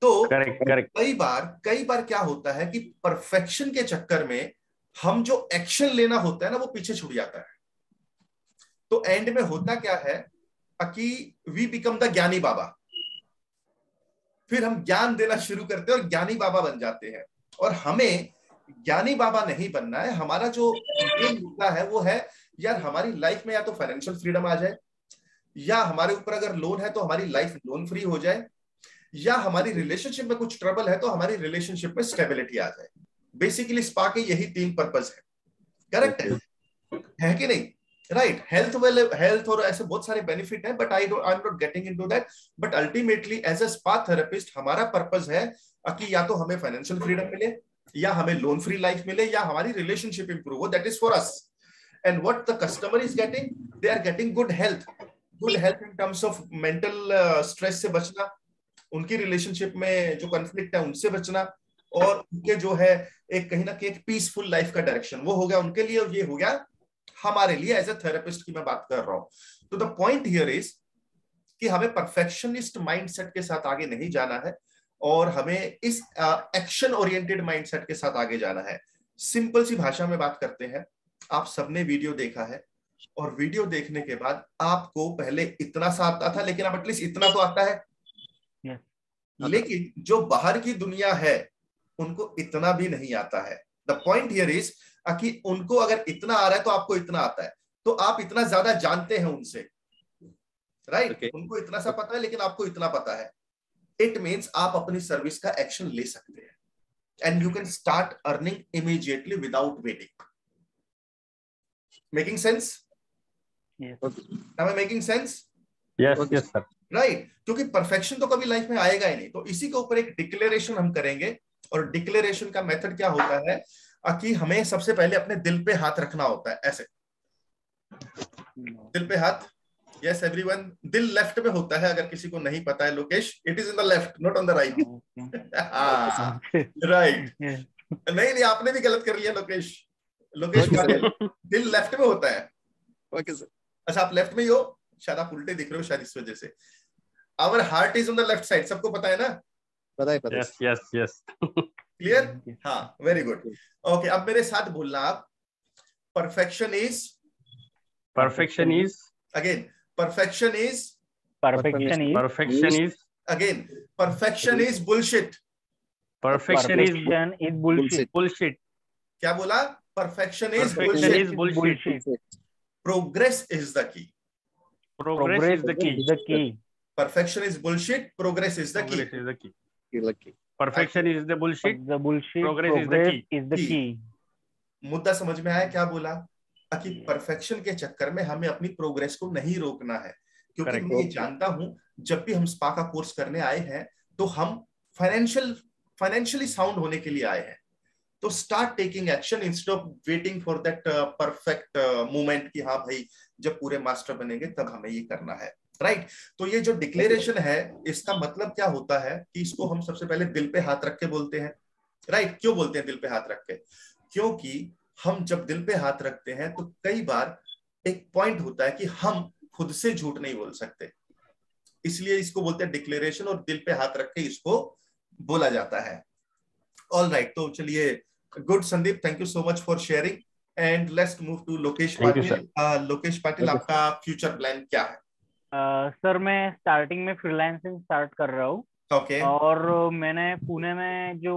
तो कई बार क्या होता है कि परफेक्शन के चक्कर में हम जो एक्शन लेना होता है ना, वो पीछे छूट जाता है। तो एंड में होता क्या है कि वी बिकम द ज्ञानी बाबा, फिर हम ज्ञान देना शुरू करते हैं और ज्ञानी बाबा बन जाते हैं। और हमें ज्ञानी बाबा नहीं बनना है। हमारा जो मेन मुद्दा है वो है यार हमारी लाइफ में या तो फाइनेंशियल फ्रीडम आ जाए, या हमारे ऊपर अगर लोन है तो हमारी लाइफ लोन फ्री हो जाए, या हमारी रिलेशनशिप में कुछ ट्रबल है तो हमारी रिलेशनशिप में स्टेबिलिटी आ जाए। बेसिकली स्पा के यही तीन पर्पस है, करेक्ट है कि नहीं? राइट, हेल्थ और ऐसे बहुत सारे बेनिफिट हैं, but I am not getting into that. But ultimately as a spa therapist हमारा पर्पस है कि या तो हमें फाइनेंशियल फ्रीडम मिले, या हमें लोन फ्री लाइफ मिले, या हमारी रिलेशनशिप इंप्रूव हो। That is for us. And what the customer is getting, they are getting good health in terms of mental stress से बचना, उनकी रिलेशनशिप में जो कॉन्फ्लिक्ट है उनसे बचना, और उनके जो है एक कहीं ना कहीं पीसफुल लाइफ का डायरेक्शन, वो हो गया उनके लिए। और ये हो गया हमारे लिए एज ए थेरेपिस्ट की मैं बात कर रहा हूं। तो द पॉइंट हियर इज कि हमें परफेक्शनिस्ट माइंडसेट के साथ आगे नहीं जाना है, और हमें इस एक्शन ओरिएंटेड माइंडसेट के साथ आगे जाना है। सिंपल सी भाषा में बात करते हैं, आप सबने वीडियो देखा है, और वीडियो देखने के बाद आपको पहले इतना सा आता था, लेकिन अब एटलीस्ट इतना तो आता है। लेकिन जो बाहर की दुनिया है उनको इतना भी नहीं आता है। द पॉइंट हियर इज कि उनको अगर इतना आ रहा है तो आपको इतना आता है, तो आप इतना ज्यादा जानते हैं उनसे, राइट okay. उनको इतना सा पता है लेकिन आपको इतना पता है। इट मींस आप अपनी सर्विस का एक्शन ले सकते हैं, and you can start earning immediately without waiting. Making sense? Making sense? Yes sir. Right, क्योंकि परफेक्शन तो कभी लाइफ में आएगा ही नहीं। तो इसी के ऊपर एक डिक्लेरेशन हम करेंगे, और डिक्लेरेशन का मेथड क्या होता है कि हमें सबसे पहले अपने दिल पे हाथ रखना होता है, ऐसे दिल पे हाथ। यस एवरीवन, दिल लेफ्ट में होता है, अगर किसी को नहीं पता है Lokesh, it is in the left not on the right. Right, नहीं आपने भी गलत कर लिया लोकेश। दिल लेफ्ट में होता है। ओके सर, अच्छा आप लेफ्ट में ही हो, शायद आप उल्टे दिख रहे हो, शायद इस वजह से। Our heart is on the left side, सबको पता है ना? पता है। Yes yes, clear? हाँ, वेरी गुड। ओके, अब मेरे साथ बोलना आप, perfection is again, perfection is again, perfection is bullshit. क्या बोला? Perfection is bullshit. Progress is the key, perfection is bullshit, progress is the key. Perfection is the bullshit, progress is the key. मुद्दा समझ में आया? क्या बोला कि perfection के चक्कर में हमें अपनी प्रोग्रेस को नहीं रोकना है, क्योंकि मैं ये जानता हूं जब भी हम स्पा का कोर्स करने आए हैं तो हम फाइनेंशियली साउंड होने के लिए आए हैं। तो start taking action instead of waiting for that perfect moment कि हाँ भाई जब पूरे मास्टर बनेंगे तब हमें ये करना है, राइट। तो ये जो डिक्लेरेशन है इसका मतलब क्या होता है कि इसको हम सबसे पहले दिल पे हाथ रख के बोलते हैं, राइट। क्यों बोलते हैं दिल पे हाथ रख के? क्योंकि हम जब दिल पे हाथ रखते हैं तो कई बार एक पॉइंट होता है कि हम खुद से झूठ नहीं बोल सकते, इसलिए इसको बोलते हैं डिक्लेरेशन, और दिल पे हाथ रख के इसको बोला जाता है। ऑल राइट, तो चलिए, good Sandeep, thank you so much for sharing, and let's move to Lokesh Patil. Lokesh Patil, आपका फ्यूचर प्लान क्या है? सर मैं स्टार्टिंग में फ्रीलांसिंग स्टार्ट कर रहा हूँ। okay. और मैंने पुणे में जो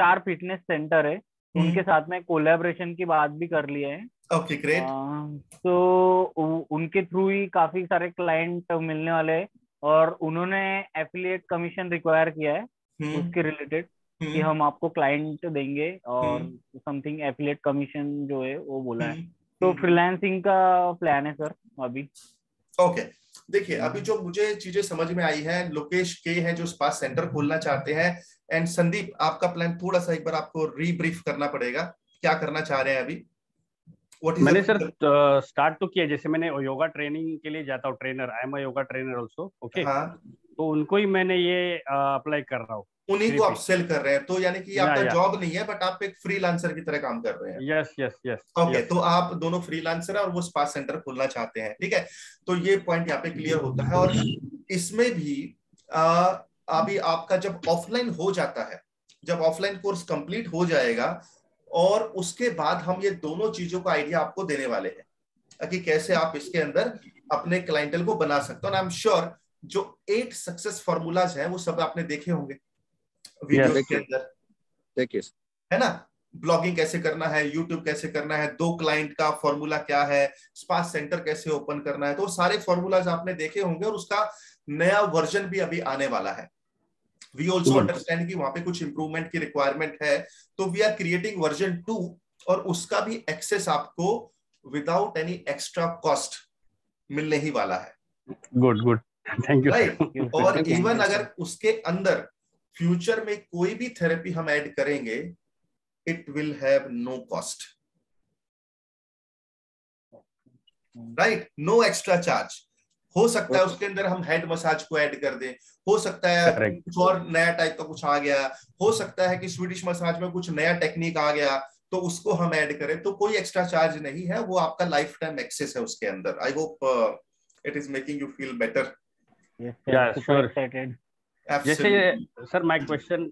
4 फिटनेस सेंटर है उनके साथ में कोलैबोरेशन की बात भी कर लिया है। Okay great. तो उनके थ्रू ही काफी सारे क्लाइंट मिलने वाले हैं, और उन्होंने एफिलिएट कमीशन रिक्वायर किया है उसके रिलेटेड कि हम आपको क्लाइंट देंगे, और समथिंग एफिलिएट कमीशन जो है वो बोला है। तो फ्रीलांसिंग का प्लान है सर अभी। ओके, देखिए अभी जो मुझे चीजें समझ में आई है, लोकेश के हैं जो स्पा सेंटर खोलना चाहते हैं, एंड संदीप आपका प्लान थोड़ा सा एक बार आपको रीब्रीफ करना पड़ेगा, क्या करना चाह रहे हैं अभी? मैंने सर स्टार्ट तो किया, जैसे मैंने योगा ट्रेनिंग के लिए जाता हूँ, trainer, I am a yoga trainer also. Okay, तो उनको ही मैंने ये अप्लाई कर रहा हूँ, उन्हीं को आप सेल कर रहे हैं। तो यानी कि आपका जॉब नहीं है, बट आप एक फ्रीलांसर की तरह काम कर रहे हैं। Yes yes yes. ओके, तो आप दोनों फ्रीलांसर हैं और वो स्पा सेंटर खोलना चाहते हैं, ठीक है। तो ये पॉइंट यहाँ पे क्लियर होता है। और इसमें भी अभी आपका जब ऑफलाइन हो जाता है, जब ऑफलाइन कोर्स कंप्लीट हो जाएगा, और उसके बाद हम ये दोनों चीजों का आइडिया आपको देने वाले हैं, कि कैसे आप इसके अंदर अपने क्लाइंटल को बना सकते हो। आई एम श्योर जो 8 सक्सेस फॉर्मूलाज हैं वो सब आपने देखे होंगे वीडियो के अंदर, है ना। ब्लॉगिंग कैसे करना है, यूट्यूब कैसे करना है, 2 क्लाइंट का फॉर्मूला क्या है, स्पा सेंटर कैसे ओपन करना है, तो सारे फॉर्मूलाज आपने देखे होंगे और उसका नया वर्जन भी अभी आने वाला है। वी ऑल्सो अंडरस्टैंड कि वहां पे कुछ इंप्रूवमेंट की रिक्वायरमेंट है, तो वी आर क्रिएटिंग वर्जन 2 और उसका भी एक्सेस आपको विदाउट एनी एक्स्ट्रा कॉस्ट मिलने ही वाला है। Good good, thank you. Right, और इवन अगर उसके अंदर फ्यूचर में कोई भी थेरेपी हम ऐड करेंगे it will have no cost, right, no extra charge. हो सकता है उसके अंदर हम हेड मसाज को ऐड कर दें, हो सकता है कुछ और नया टाइप का कुछ आ गया, हो सकता है कि स्वीडिश मसाज में कुछ नया टेक्निक आ गया तो उसको हम ऐड करें, तो कोई एक्स्ट्रा चार्ज नहीं है, वो आपका लाइफ टाइम एक्सेस है उसके अंदर। I hope it is making you feel better. जैसे सर माय क्वेश्चन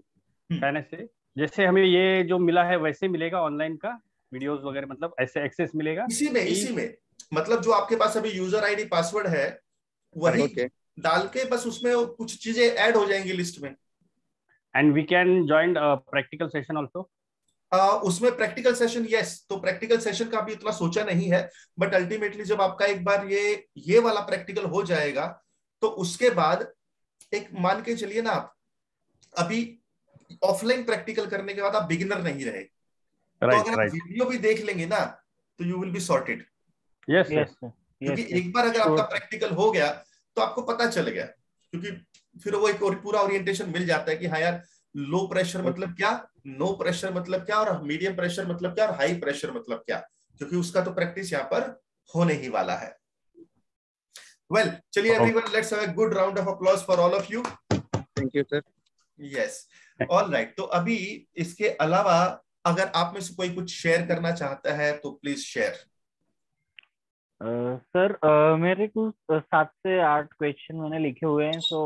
कहने से, जैसे हमें ये जो मिला है वैसे मिलेगा ऑनलाइन का वीडियोस वगैरह, मतलब ऐसे एक्सेस मिलेगा इसी में मतलब जो आपके पास अभी यूजर आईडी पासवर्ड है वही डाल के बस उसमें कुछ चीजें ऐड हो जाएंगी लिस्ट में। And we can join practical session also उसमें। प्रैक्टिकल सेशन, यस, तो प्रैक्टिकल सेशन का भी इतना सोचा नहीं है, बट अल्टीमेटली जब आपका एक बार ये वाला प्रैक्टिकल हो जाएगा तो उसके बाद एक मान के चलिए ना, आप अभी ऑफलाइन प्रैक्टिकल करने के बाद आप बिगिनर नहीं रहे, तो अगर आप वीडियो भी देख लेंगे ना तो you will be sorted. Yes yes, क्योंकि एक बार अगर आपका प्रैक्टिकल हो गया तो आपको पता चल गया, क्योंकि फिर वो एक और पूरा ओरिएंटेशन मिल जाता है कि हाँ यार, लो प्रेशर मतलब क्या, नो प्रेशर मतलब क्या, और मीडियम प्रेशर मतलब क्या, और हाई प्रेशर मतलब क्या, क्योंकि उसका तो प्रैक्टिस यहाँ पर होने ही वाला है। Well, चलिए everyone, let's have a good round of applause for all of you. Thank you, sir. Yes. All right. तो अभी इसके अलावा अगर आप में से कोई कुछ शेयर करना चाहता है तो प्लीज शेयर। सर मेरे कुछ 7 से 8 क्वेश्चन मैंने लिखे हुए हैं, सो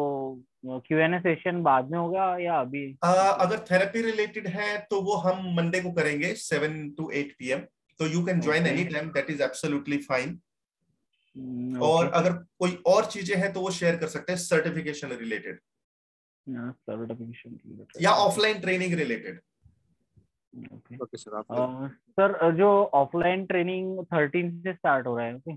Q&A सेशन बाद में होगा या अभी? अगर थेरेपी रिलेटेड है तो वो हम मंडे को करेंगे 7 to 8 PM, तो you can join any time, that is absolutely fine. और अगर कोई और चीजें हैं तो वो शेयर कर सकते हैं, सर्टिफिकेशन रिलेटेड या offline training related. Okay sir, sir जो ऑफलाइन ट्रेनिंग 13 से स्टार्ट हो रहा है, ओके,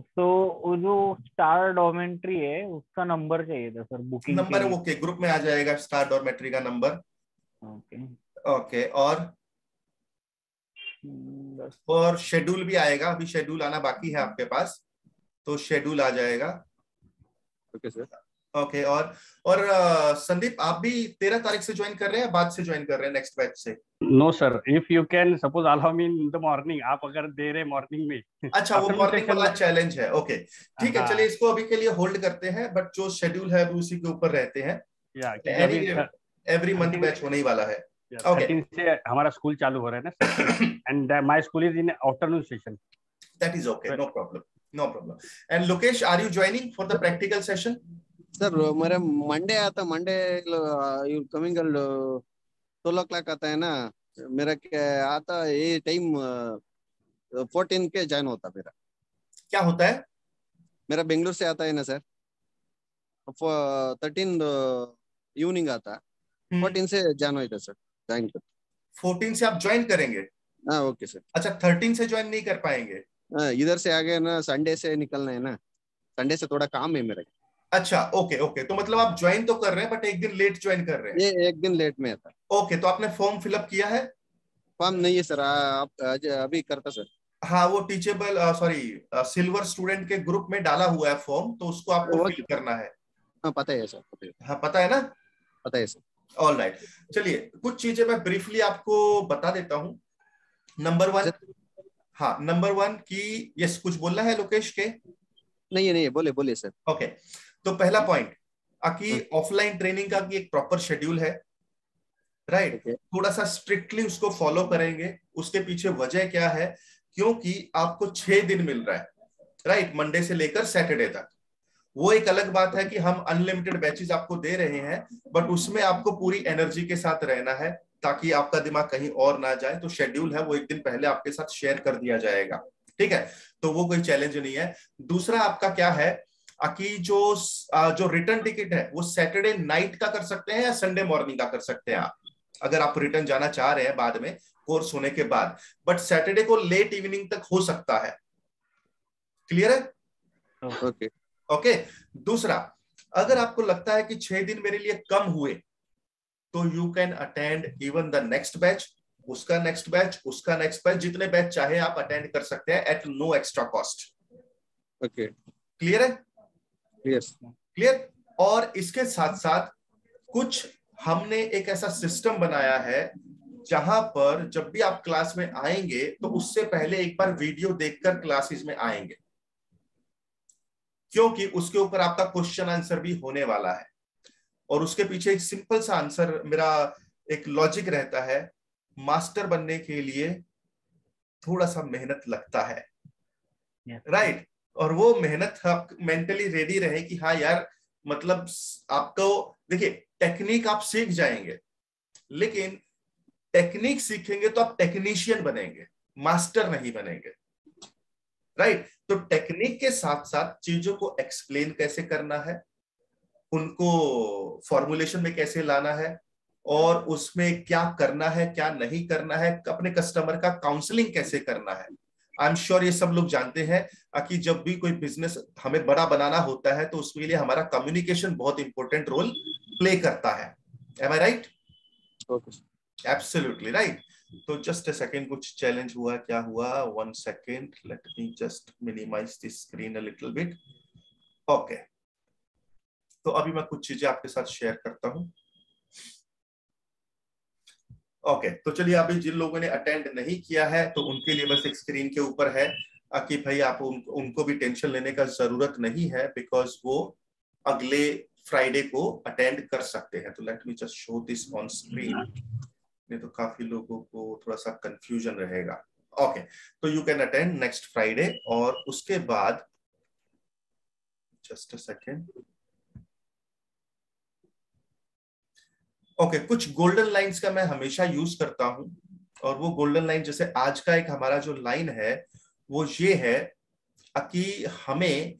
तो जो स्टार डॉर्मेंट्री है उसका नंबर चाहिए था sir, booking number, okay, group में आ जाएगा स्टार डॉर्मेंट्री का नंबर। ओके ओके, और शेड्यूल भी आएगा, अभी शेड्यूल आना बाकी है आपके पास, तो शेड्यूल आ जाएगा। Okay sir, okay. और संदीप, आप भी 13 तारीख से ज्वाइन कर रहे हैं, बाद से ज्वाइन कर रहे हैं नेक्स्ट बैच से? No sir, if you can suppose allow me in the morning, आप अगर दे रहे मॉर्निंग में। अच्छा, वो मॉर्निंग वाला चैलेंज है, ओके ठीक है, चलिए इसको अभी के लिए होल्ड करते हैं, बट जो शेड्यूल है अभी उसी के ऊपर रहते हैं, एवरी मंथ बैच होने ही वाला है। Okay. से हमारा स्कूल चालू हो रहा है ना, and my school is in afternoon session. That is okay, no problem, no problem. And Lokesh, are you joining for the practical session? Sir मेरा मंडे आता, मंडे यू कमिंग 12 o'clock आता है ना मेरा, आता ये टाइम 14 के ज्वाइन होता मेरा। क्या होता है मेरा? बेंगलोर से आता है ना सर, 13 इवनिंग आता, 14 से ज्वाइन होता सर। 14 से आप ज्वाइन करेंगे? हाँ, ओके सर। अच्छा, 13 से ज्वाइन नहीं कर पाएंगे? इधर से आ गए ना, संडे से निकलना है ना, संडे से थोड़ा काम है मेरा। अच्छा, ओके ओके, तो मतलब आप ज्वाइन तो कर रहे हैं बट एक दिन लेट ज्वाइन कर रहे हैं? ये एक दिन लेट में आता। ओके, तो आपने फॉर्म फिलअप किया है? फॉर्म नहीं है सर, आप अभी करता सर। हाँ, वो टीचेबल सॉरी सिल्वर स्टूडेंट के ग्रुप में डाला हुआ है फॉर्म, तो उसको आपको फिल करना है। हाँ पता है सर, हाँ पता है ना, पता है सर। All right. चलिए कुछ चीजें मैं ब्रीफली आपको बता देता हूं। नंबर वन की यस, कुछ बोलना है लोकेश के? नहीं बोले बोले सर। ओके, तो पहला पॉइंट ऑफलाइन ट्रेनिंग का कि एक प्रॉपर शेड्यूल है, राइट, थोड़ा सा स्ट्रिक्टली उसको फॉलो करेंगे। उसके पीछे वजह क्या है, क्योंकि आपको 6 दिन मिल रहा है, राइट, मंडे से लेकर सैटरडे तक। वो एक अलग बात है कि हम अनलिमिटेड बैचेस आपको दे रहे हैं, बट उसमें आपको पूरी एनर्जी के साथ रहना है ताकि आपका दिमाग कहीं और ना जाए। तो शेड्यूल है वो एक दिन पहले आपके साथ शेयर कर दिया जाएगा, ठीक है, तो वो कोई चैलेंज नहीं है। दूसरा आपका क्या है कि जो रिटर्न टिकट है वो सैटरडे नाइट का कर सकते हैं या संडे मॉर्निंग का कर सकते हैं आप, अगर आप रिटर्न जाना चाह रहे हैं बाद में कोर्स होने के बाद, बट सैटरडे को लेट इवनिंग तक हो सकता है। क्लियर है? Okay okay. दूसरा, अगर आपको लगता है कि 6 दिन मेरे लिए कम हुए तो you can attend even the next batch, उसका नेक्स्ट बैच, उसका नेक्स्ट बैच, जितने बैच चाहे आप अटेंड कर सकते हैं at no extra cost. Okay, clear है? Yes, clear. और इसके साथ साथ कुछ हमने एक ऐसा सिस्टम बनाया है जहां पर जब भी आप क्लास में आएंगे तो उससे पहले एक बार वीडियो देखकर क्लासेस में आएंगे, क्योंकि उसके ऊपर आपका क्वेश्चन आंसर भी होने वाला है। और उसके पीछे एक सिंपल सा आंसर, मेरा एक लॉजिक रहता है, मास्टर बनने के लिए थोड़ा सा मेहनत लगता है, राइट? और वो मेहनत आप मेंटली रेडी रहे कि हाँ यार, मतलब आपको देखिए टेक्निक आप सीख जाएंगे, लेकिन टेक्निक सीखेंगे तो आप टेक्नीशियन बनेंगे, मास्टर नहीं बनेंगे, राइट? तो टेक्निक के साथ साथ चीजों को एक्सप्लेन कैसे करना है, उनको फॉर्मुलेशन में कैसे लाना है, और उसमें क्या करना है क्या नहीं करना है, अपने कस्टमर का काउंसलिंग कैसे करना है। आई एम श्योर ये सब लोग जानते हैं कि जब भी कोई बिजनेस हमें बड़ा बनाना होता है तो उसके लिए हमारा कम्युनिकेशन बहुत इंपॉर्टेंट रोल प्ले करता है। Am I right? Okay. Absolutely right. तो जस्ट अ सेकेंड, कुछ चैलेंज हुआ, क्या हुआ? 1 second, let me just minimise this screen a little bit. Okay, तो अभी मैं कुछ चीजें आपके साथ शेयर करता हूं। ओके, तो चलिए, अभी जिन लोगों ने अटेंड नहीं किया है तो उनके लिए बस एक स्क्रीन के ऊपर है कि भाई आप उनको भी टेंशन लेने का जरूरत नहीं है, बिकॉज वो अगले फ्राइडे को अटेंड कर सकते हैं। तो let me just show this on screen, नहीं तो काफी लोगों को थोड़ा सा कंफ्यूजन रहेगा। ओके, तो you can attend next Friday, और उसके बाद जस्ट अ सेकेंड। ओके, कुछ गोल्डन लाइंस का मैं हमेशा यूज करता हूं, और वो गोल्डन लाइन, जैसे आज का एक हमारा जो लाइन है वो ये है कि हमें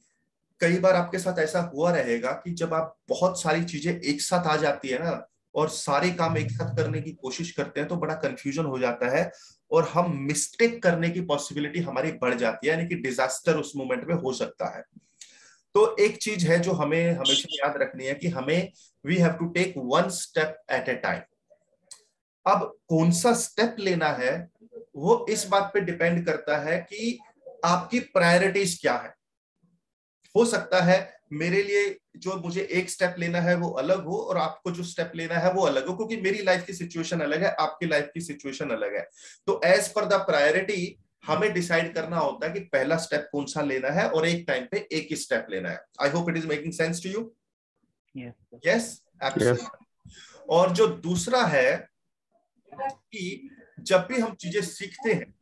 कई बार आपके साथ ऐसा हुआ रहेगा कि जब आप बहुत सारी चीजें एक साथ आ जाती है ना, और सारे काम एक साथ करने की कोशिश करते हैं तो बड़ा कंफ्यूजन हो जाता है, और हम मिस्टेक करने की पॉसिबिलिटी हमारी बढ़ जाती है, यानी कि डिजास्टर उस मोमेंट में हो सकता है। तो एक चीज है जो हमें हमेशा याद रखनी है कि हमें we have to take 1 step at a time. अब कौन सा स्टेप लेना है वो इस बात पे डिपेंड करता है कि आपकी प्रायोरिटीज क्या है। हो सकता है मेरे लिए जो मुझे 1 स्टेप लेना है वो अलग हो, और आपको जो स्टेप लेना है वो अलग हो, क्योंकि मेरी लाइफ की सिचुएशन अलग है, आपकी लाइफ की सिचुएशन अलग है। तो एज पर द प्रायोरिटी हमें डिसाइड करना होता है कि पहला स्टेप कौन सा लेना है, और एक टाइम पे एक ही स्टेप लेना है। I hope it is making sense to you? Yes, absolutely. और जो दूसरा है कि जब भी हम चीजें सीखते हैं,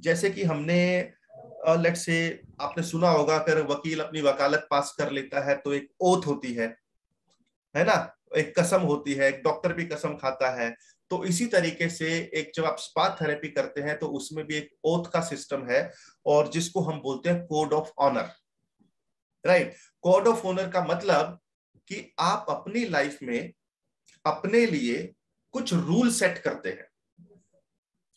जैसे कि हमने लेट्स से आपने सुना होगा, अगर वकील अपनी वकालत पास कर लेता है तो एक ओथ होती है ना, एक कसम होती है, एक डॉक्टर भी कसम खाता है। तो इसी तरीके से एक जब आप स्पा थेरेपी करते हैं तो उसमें भी एक ओथ का सिस्टम है, और जिसको हम बोलते हैं code of honour, right? Code of honour का मतलब कि आप अपनी लाइफ में अपने लिए कुछ रूल सेट करते हैं,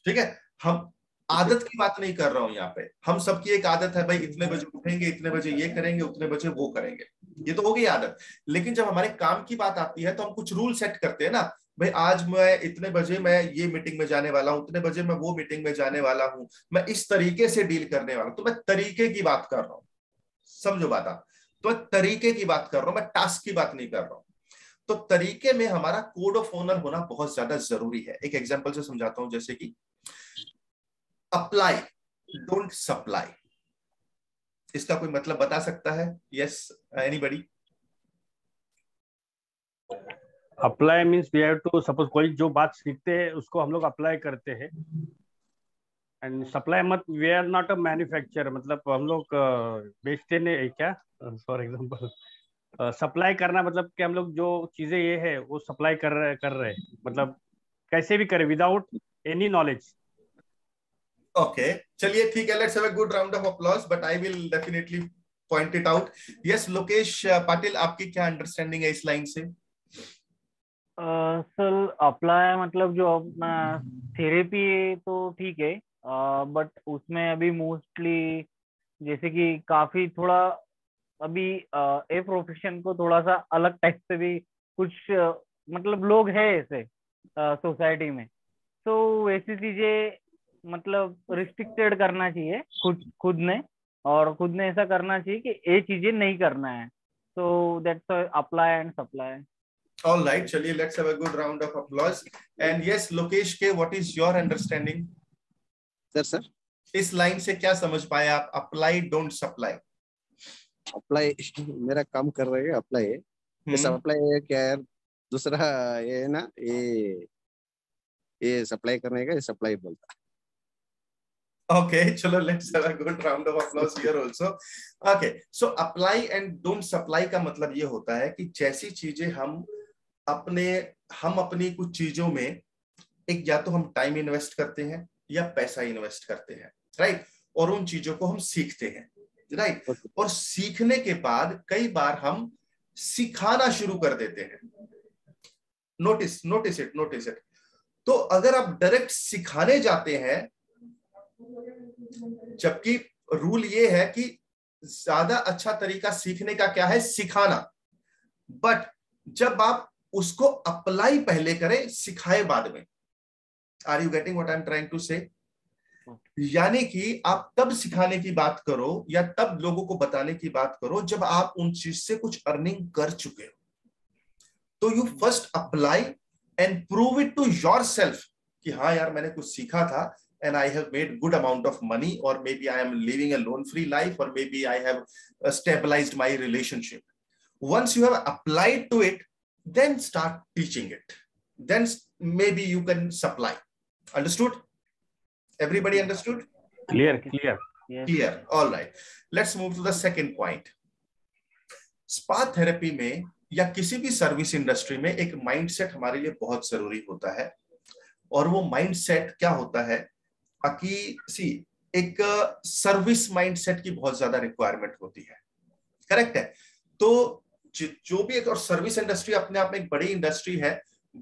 ठीक है? हम आदत की बात नहीं कर रहा हूं यहाँ पे, हम सबकी एक आदत है भाई, इतने बजे उठेंगे, इतने बजे ये करेंगे, उतने बजे वो करेंगे, ये तो हो गई आदत। लेकिन जब हमारे काम की बात आती है तो हम कुछ रूल सेट करते हैं ना, भाई आज मैं इतने बजे मैं ये मीटिंग में जाने वाला हूँ, उतने बजे मैं वो मीटिंग में जाने वाला हूँ, मैं इस तरीके से डील करने वाला हूँ। तो मैं तरीके की बात कर रहा हूँ, समझो बात आप, तो मैं तरीके की बात कर रहा हूँ, मैं टास्क की बात नहीं कर रहा हूँ। तो तरीके में हमारा कोड ऑफ ऑनर होना बहुत ज्यादा जरूरी है। एक एग्जाम्पल से समझाता हूँ, जैसे कि अप्लाई डोंट सप्लाई, इसका कोई मतलब बता सकता है? Yes, anybody? Apply means we have to suppose, कोई जो बात सीखते हैं उसको हम लोग अप्लाई करते हैं, एंड सप्लाई मत, we are not a manufacturer, मतलब हम लोग बेचते नहीं क्या, फॉर एग्जांपल सप्लाई करना मतलब कि हम लोग जो चीजें ये है वो सप्लाई कर रहे हैं, मतलब कैसे भी करें विदाउट एनी नॉलेज। ओके चलिए ठीक है, let's have a good round of applause, but I will definitely point it out. Yes Lokesh Patil, आपकी क्या अंडरस्टैंडिंग है इस लाइन से? सर अप्लाई मतलब जो अपना थेरेपी है तो ठीक है, बट उसमें अभी मोस्टली जैसे कि काफी थोड़ा अभी ए प्रोफेशन को थोड़ा सा अलग टाइप से भी कुछ मतलब लोग हैं ऐसे सोसाइटी में, तो ऐसी चीजें मतलब रिस्ट्रिक्टेड करना चाहिए खुद ने ऐसा करना चाहिए कि ये चीजें नहीं करना है, so that's apply and supply. Alright चलिए let's have a good round of applause. And yes Lokesh K, what is your understanding? Sir इस लाइन से क्या समझ पाए आप? Apply don't supply. अप्लाई मेरा काम कर रहे हैं, अप्लाई है, सप्लाई क्या यार, दूसरा ये है ना, ये सप्लाई करने का, ये सप्लाई बोलता। ओके चलो let's have a good round of applause here also. Okay so apply and don't supply का मतलब ये होता है कि जैसी चीजें हम अपनी कुछ चीजों में एक या तो हम टाइम इन्वेस्ट करते हैं या पैसा इन्वेस्ट करते हैं, राइट, और उन चीजों को हम सीखते हैं, राइट, और सीखने के बाद कई बार हम सिखाना शुरू कर देते हैं। Notice it. तो अगर आप डायरेक्ट सिखाने जाते हैं, जबकि रूल ये है कि ज्यादा अच्छा तरीका सीखने का क्या है? सिखाना। बट जब आप उसको अप्लाई पहले करें, सिखाए बाद में। Are you getting what I'm trying to say? यानी कि आप तब सिखाने की बात करो या तब लोगों को बताने की बात करो जब आप उन चीज से कुछ अर्निंग कर चुके हो। तो you first apply and prove it to yourself कि हाँ यार मैंने कुछ सीखा था and I have made good amount of money, or maybe I am living a loan-free life, or maybe I have stabilized my relationship. Once you have applied to it, then start teaching it. Then maybe you can supply. Understood? Everybody understood? Clear. All right. Let's move to the second point. Spa therapy में या किसी भी service industry में एक mindset हमारे लिए बहुत जरूरी होता है, और वो mindset क्या होता है? एक सर्विस माइंडसेट की बहुत ज्यादा रिक्वायरमेंट होती है, करेक्ट है? तो जो भी एक, और सर्विस इंडस्ट्री अपने आप में एक बड़ी इंडस्ट्री है,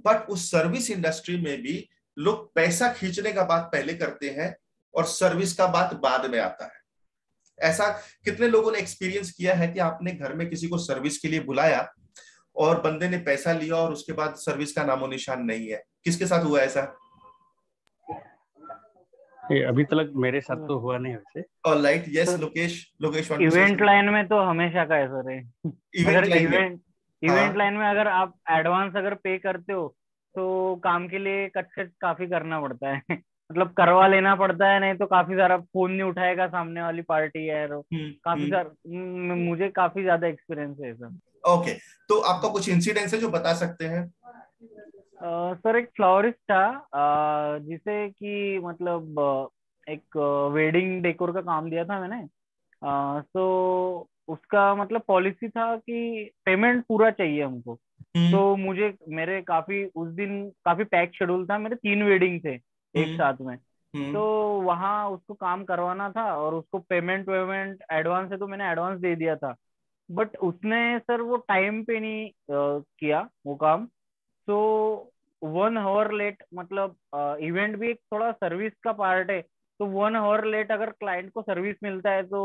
बट उस सर्विस इंडस्ट्री में भी लोग पैसा खींचने का बात पहले करते हैं और सर्विस का बात बाद में आता है। ऐसा कितने लोगों ने एक्सपीरियंस किया है कि आपने घर में किसी को सर्विस के लिए बुलाया और बंदे ने पैसा लिया और उसके बाद सर्विस का नामो निशान नहीं है? किसके साथ हुआ ऐसा? अभी तक मेरे साथ तो हुआ नहीं वैसे। Alright yes Lokesh event line में तो हमेशा का ऐसा रहे। इवेंट लाइन में अगर आप एडवांस अगर पे करते हो तो काम के लिए कट काफी करना पड़ता है, मतलब करवा लेना पड़ता है, नहीं तो काफी सारा फोन नहीं उठाएगा सामने वाली पार्टी है। काफी सारा, मुझे काफी ज्यादा एक्सपीरियंस है ऐसा। ओके तो आपका कुछ इंसिडेंस है जो बता सकते हैं? सर एक फ्लावरिस्ट था जिसे कि मतलब एक वेडिंग डेकोर का काम दिया था मैंने। तो उसका मतलब पॉलिसी था कि पेमेंट पूरा चाहिए हमको। तो मुझे मेरे काफी उस दिन काफी पैक शेड्यूल था, मेरे 3 वेडिंग थे एक साथ में। तो वहाँ उसको काम करवाना था और उसको पेमेंट एडवांस है तो मैंने एडवांस दे दिया था, बट उसने सर वो टाइम पे नहीं किया वो काम। तो 1 आवर लेट, मतलब इवेंट भी एक थोड़ा सर्विस का पार्ट है, तो 1 आवर लेट अगर क्लाइंट को सर्विस मिलता है तो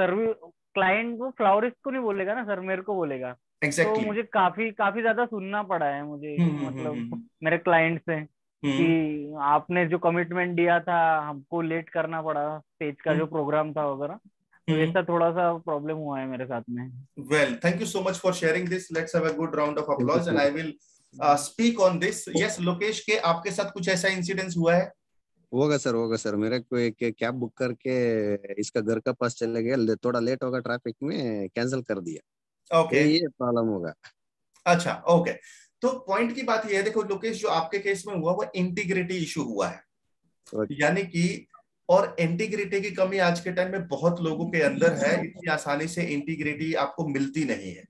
सर्विस क्लाइंट वो फ्लावरिस्ट को नहीं बोलेगा ना सर, मेरे को बोलेगा। Exactly. तो मुझे काफी ज्यादा सुनना पड़ा है मुझे, मतलब मेरे क्लाइंट से कि आपने जो कमिटमेंट दिया था हमको लेट करना पड़ा, स्टेज का जो प्रोग्राम था वगैरह, तो ऐसा थोड़ा सा प्रॉब्लम हुआ है मेरे साथ में। Well thank you so much for sharing this. Let's have a good round of applause and I will speak on this. Yes Lokesh K, आपके साथ कुछ ऐसा इंसिडेंस हुआ है? होगा सर मेरा कोई कैब बुक करके इसका घर का पास चले गया, थोड़ा लेट होगा ट्रैफिक में, कैंसिल कर दिया। ओके ये प्रॉब्लम होगा। अच्छा ओके तो पॉइंट की बात यह है, देखो लोकेश जो आपके केस में हुआ वो इंटीग्रिटी इशू हुआ है, यानी कि, और इंटीग्रिटी की कमी आज के टाइम में बहुत लोगों के अंदर है, इतनी आसानी से इंटीग्रिटी आपको मिलती नहीं है।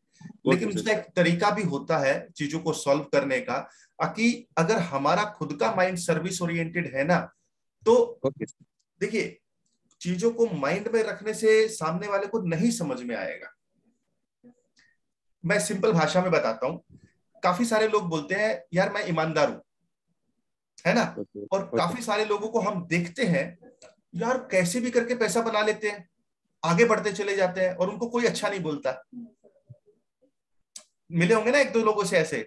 लेकिन उसका एक तरीका भी होता है चीजों को सॉल्व करने का, कि अगर हमारा खुद का माइंड सर्विस ओरिएंटेड है ना, तो देखिए चीजों को माइंड में रखने से सामने वाले को नहीं समझ में आएगा। मैं सिंपल भाषा में बताता हूं, काफी सारे लोग बोलते हैं यार मैं ईमानदार हूं, है ना, और काफी सारे लोगों को हम देखते हैं यार कैसे भी करके पैसा बना लेते हैं, आगे बढ़ते चले जाते हैं और उनको कोई अच्छा नहीं बोलता। मिले होंगे ना एक दो लोगों से ऐसे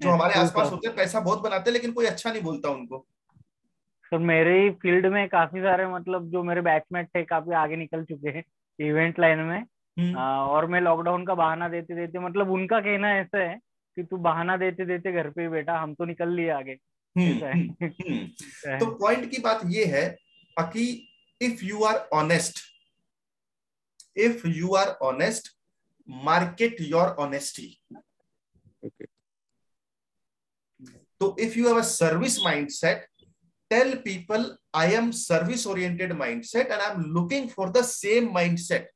जो हमारे आसपास होते हैं, पैसा बहुत बनाते हैं लेकिन कोई अच्छा नहीं बोलता उनको। तो मेरे ही फील्ड में काफी सारे मतलब जो मेरे बैचमेट थे काफी आगे निकल चुके हैं इवेंट लाइन में, और मैं लॉकडाउन का बहाना देते देते, मतलब उनका कहना ऐसा है कि तू बहाना देते देते घर पे बेटा हम तो निकल लिए आगे। तो पॉइंट की बात ये है कि if you are honest, if you are honest market your honesty. तो if you have a service mindset, tell people I am service oriented mindset and I am looking for the same mindset.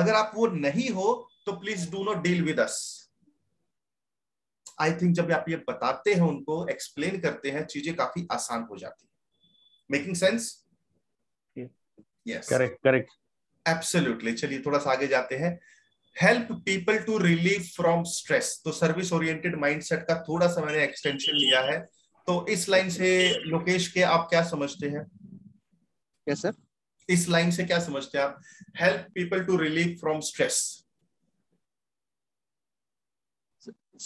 अगर आप वो नहीं हो तो please do not deal with us. I think जब आप ये बताते हैं उनको, explain करते हैं, चीजें काफी आसान हो जाती है। Making sense? Yes. Correct, correct. Absolutely. चलिए थोड़ा सा आगे जाते हैं। Help people to relieve from stress. तो service oriented mindset का थोड़ा सा मैंने extension लिया है। तो इस लाइन से लोकेश के आप क्या समझते हैं? यस सर, इस लाइन से क्या समझते हैं आप? Help people to relieve from stress.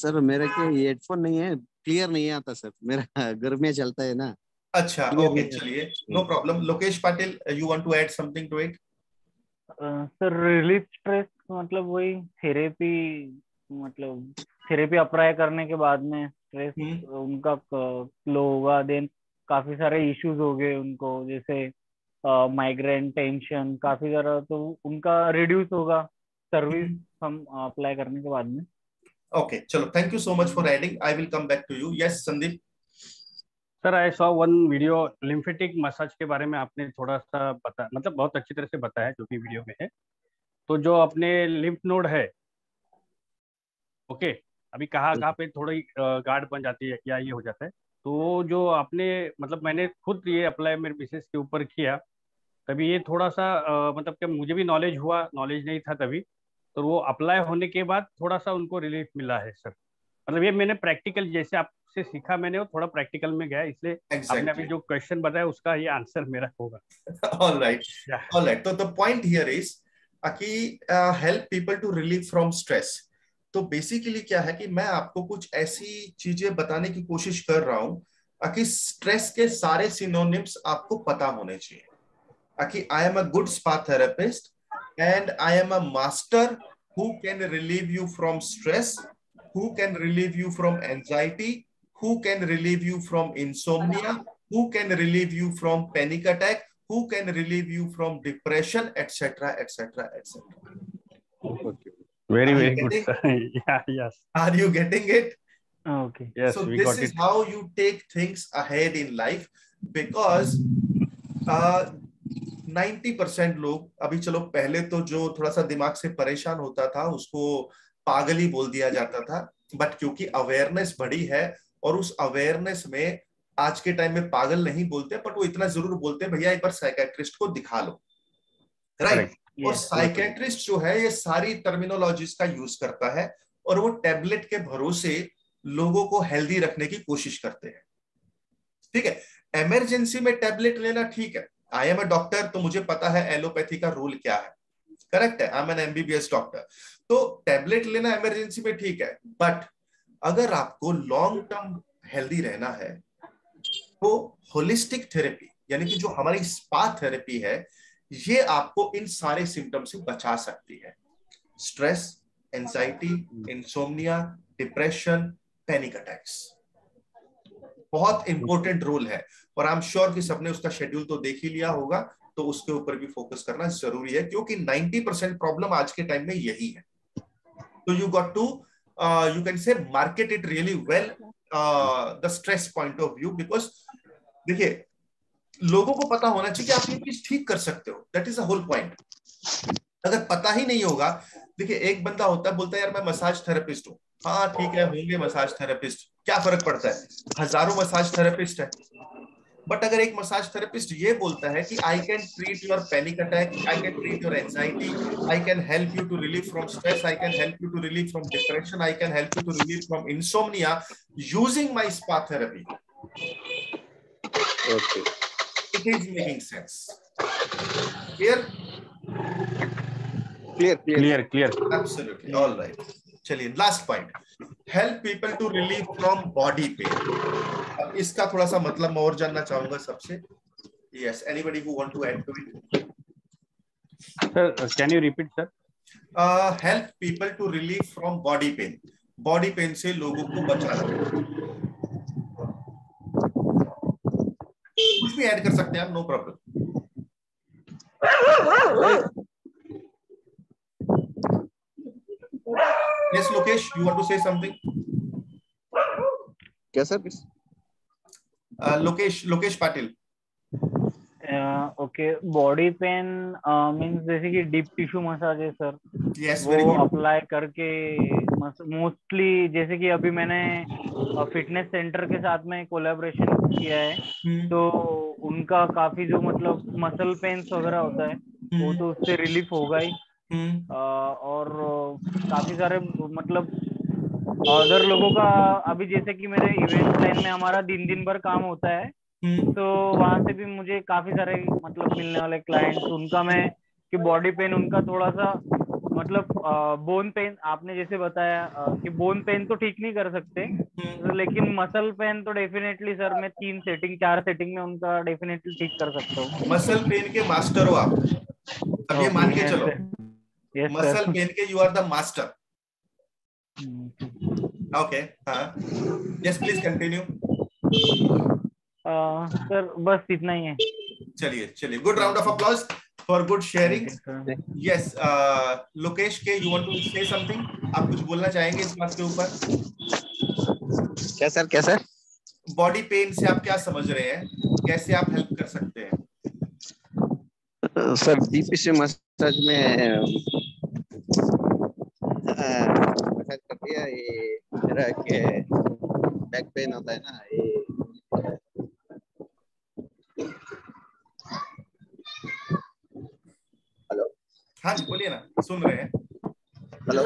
Sir मेरा क्या हेडफोन नहीं है, क्लियर नहीं आता सर, मेरा घर में चलता है ना। अच्छा ओके, चलिए no problem. Lokesh Patil, you want to add something to it? Sir relieve stress मतलब वही थेरेपी, मतलब थेरेपी अप्लाई करने के बाद में स्ट्रेस उनका लो होगा, देन काफी सारे इश्यूज हो गए उनको जैसे माइग्रेन, टेंशन काफी सारा, तो उनका रिड्यूस होगा सर्विस हम अप्लाई करने के बाद में। ओके चलो, thank you so much for adding, I will come back to you. Yes Sandeep sir, I saw one video lymphatic massage के बारे में, आपने थोड़ा सा बता मतलब बहुत अच्छी तरह से बताया जो भी वीडियो में है। तो जो अपने लिम्फ नोड है, ओके अभी कहा पे थोड़ी गार्ड बन जाती है या ये हो जाता है, तो जो आपने मतलब मैंने खुद ये अप्लाई मेरे बिजनेस के ऊपर किया, तभी ये थोड़ा सा मतलब कि मुझे भी नॉलेज हुआ, नॉलेज नहीं था तभी, तो वो अप्लाई होने के बाद थोड़ा सा उनको रिलीफ मिला है सर। मतलब ये मैंने प्रैक्टिकल जैसे आपसे सीखा मैंने, वो थोड़ा प्रैक्टिकल में गया, इसलिए आपने अभी जो क्वेश्चन बताया उसका ये आंसर मेरा होगा। ऑलराइट ऑलराइट, तो द पॉइंट हियर इज कि help people to relieve from stress. तो बेसिकली क्या है कि मैं आपको कुछ ऐसी चीजें बताने की कोशिश कर रहा हूं कि स्ट्रेस के सारे सिनोनिम्स आपको पता होने चाहिए। कि I am a good spa therapist and I am a master who can relieve you from stress, who can relieve you from anxiety, who can relieve you from insomnia, who can relieve you from panic attack, who can relieve you from depression, etcetera etcetera etcetera. Very very good. Yeah, yes. Are you getting it? Okay. Yes, so we got it. So this is how you take things ahead in life, because 90% लोग अभी, चलो पहले तो जो थोड़ा सा दिमाग से परेशान होता था उसको पागल ही बोल दिया जाता था, बट क्योंकि अवेयरनेस बढ़ी है और उस अवेयरनेस में आज के टाइम में पागल नहीं बोलते, बट वो इतना जरूर बोलते हैं भैया एक बार साइकेट्रिस्ट को दिखा लो, राइट? और साइकेट्रिस्ट जो है ये सारी टर्मिनोलॉजीज का यूज करता है और वो टैबलेट के भरोसे लोगों को हेल्दी रखने की कोशिश करते हैं। ठीक है, इमरजेंसी में टैबलेट लेना ठीक है, आई एम ए डॉक्टर तो मुझे पता है एलोपैथी का रूल क्या है, करेक्ट है, I am an MBBS doctor, तो टैबलेट लेना इमरजेंसी में ठीक है, बट अगर आपको लॉन्ग टर्म हेल्दी रहना है तो होलिस्टिक थेरेपी यानी कि जो हमारी स्पा थेरेपी है ये आपको इन सारे सिम्टम्स से बचा सकती है, stress, anxiety, insomnia, depression, panic attacks. बहुत इंपॉर्टेंट रोल है और आई एम श्योर कि सबने उसका शेड्यूल तो देख ही लिया होगा, तो उसके ऊपर भी फोकस करना जरूरी है क्योंकि 90% प्रॉब्लम आज के टाइम में यही है। तो you got to you can say market it really well the stress point of view, because देखिए लोगों को पता होना चाहिए कि आप ये चीज ठीक कर सकते हो, that is a whole point. अगर पता ही नहीं होगा, देखिए एक बंदा होता है बोलता है यार मैं मसाज थेरेपिस्ट हूं, हाँ ठीक है होंगे मसाज थेरेपिस्ट, क्या फर्क पड़ता है, हजारों मसाज थेरेपिस्ट है, बट अगर एक मसाज थेरेपिस्ट ये बोलता है कि I can treat your panic attack, I can treat your anxiety, I can help you to relieve from stress, I can help you to relieve from depression, I can help you to relieve from insomnia using my spa therapy, okay, it is making sense? Clear? Absolutely, all right. चलिए last point, help people to relieve from body pain. इसका थोड़ा सा मतलब मैं और जानना चाहूंगा सबसे। Yes, anybody who want to add to it? Sir can you repeat sir? Help people to relieve from body pain, body pain से लोगों को बचाना। कुछ भी ऐड कर सकते हैं आप, no problem. Yes, Lokesh, you want to say something? Yes, sir, please. Lokesh Patel. Okay, body pain means जैसे कि deep tissue massage है sir. Yes, very good. वो apply करके mostly जैसे कि अभी मैंने fitness center के साथ में collaboration किया है, तो उनका काफी जो मतलब muscle pains वगैरह होता है वो तो उससे relief होगा ही। और काफी सारे मतलब अदर लोगों का, अभी जैसे कि मेरे इवेंट प्लान में हमारा दिन भर काम होता है, तो वहां से भी मुझे काफी सारे मतलब मिलने वाले क्लाइंट्स, उनका मैं कि बॉडी पेन उनका थोड़ा सा मतलब बोन पेन, आपने जैसे बताया कि बोन पेन तो ठीक नहीं कर सकते, लेकिन मसल पेन तो डेफिनेटली सर मैं 3 सेटिंग 4 सेटिंग में उनका डेफिनेटली ठीक कर सकता हूँ। मसल पेन के मास्टर हो आप, अब ये मान के चलो। Yes, muscle pain के you are the master. Okay, yes please continue. Sir बस इतना ही है। चलिए good round of applause for good sharing. Yes, Lokesh के you want to say something? आप कुछ बोलना चाहेंगे इस बात के ऊपर? क्या सर? Body pain से आप क्या समझ रहे हैं, कैसे आप help कर सकते हैं? सर डीप से मसाज में मसाज कर दिया, ये मेरा के बैक पेन होता है ना, ये हेलो, हाँ जी बोलिए ना, सुन रहे हैं? Hello,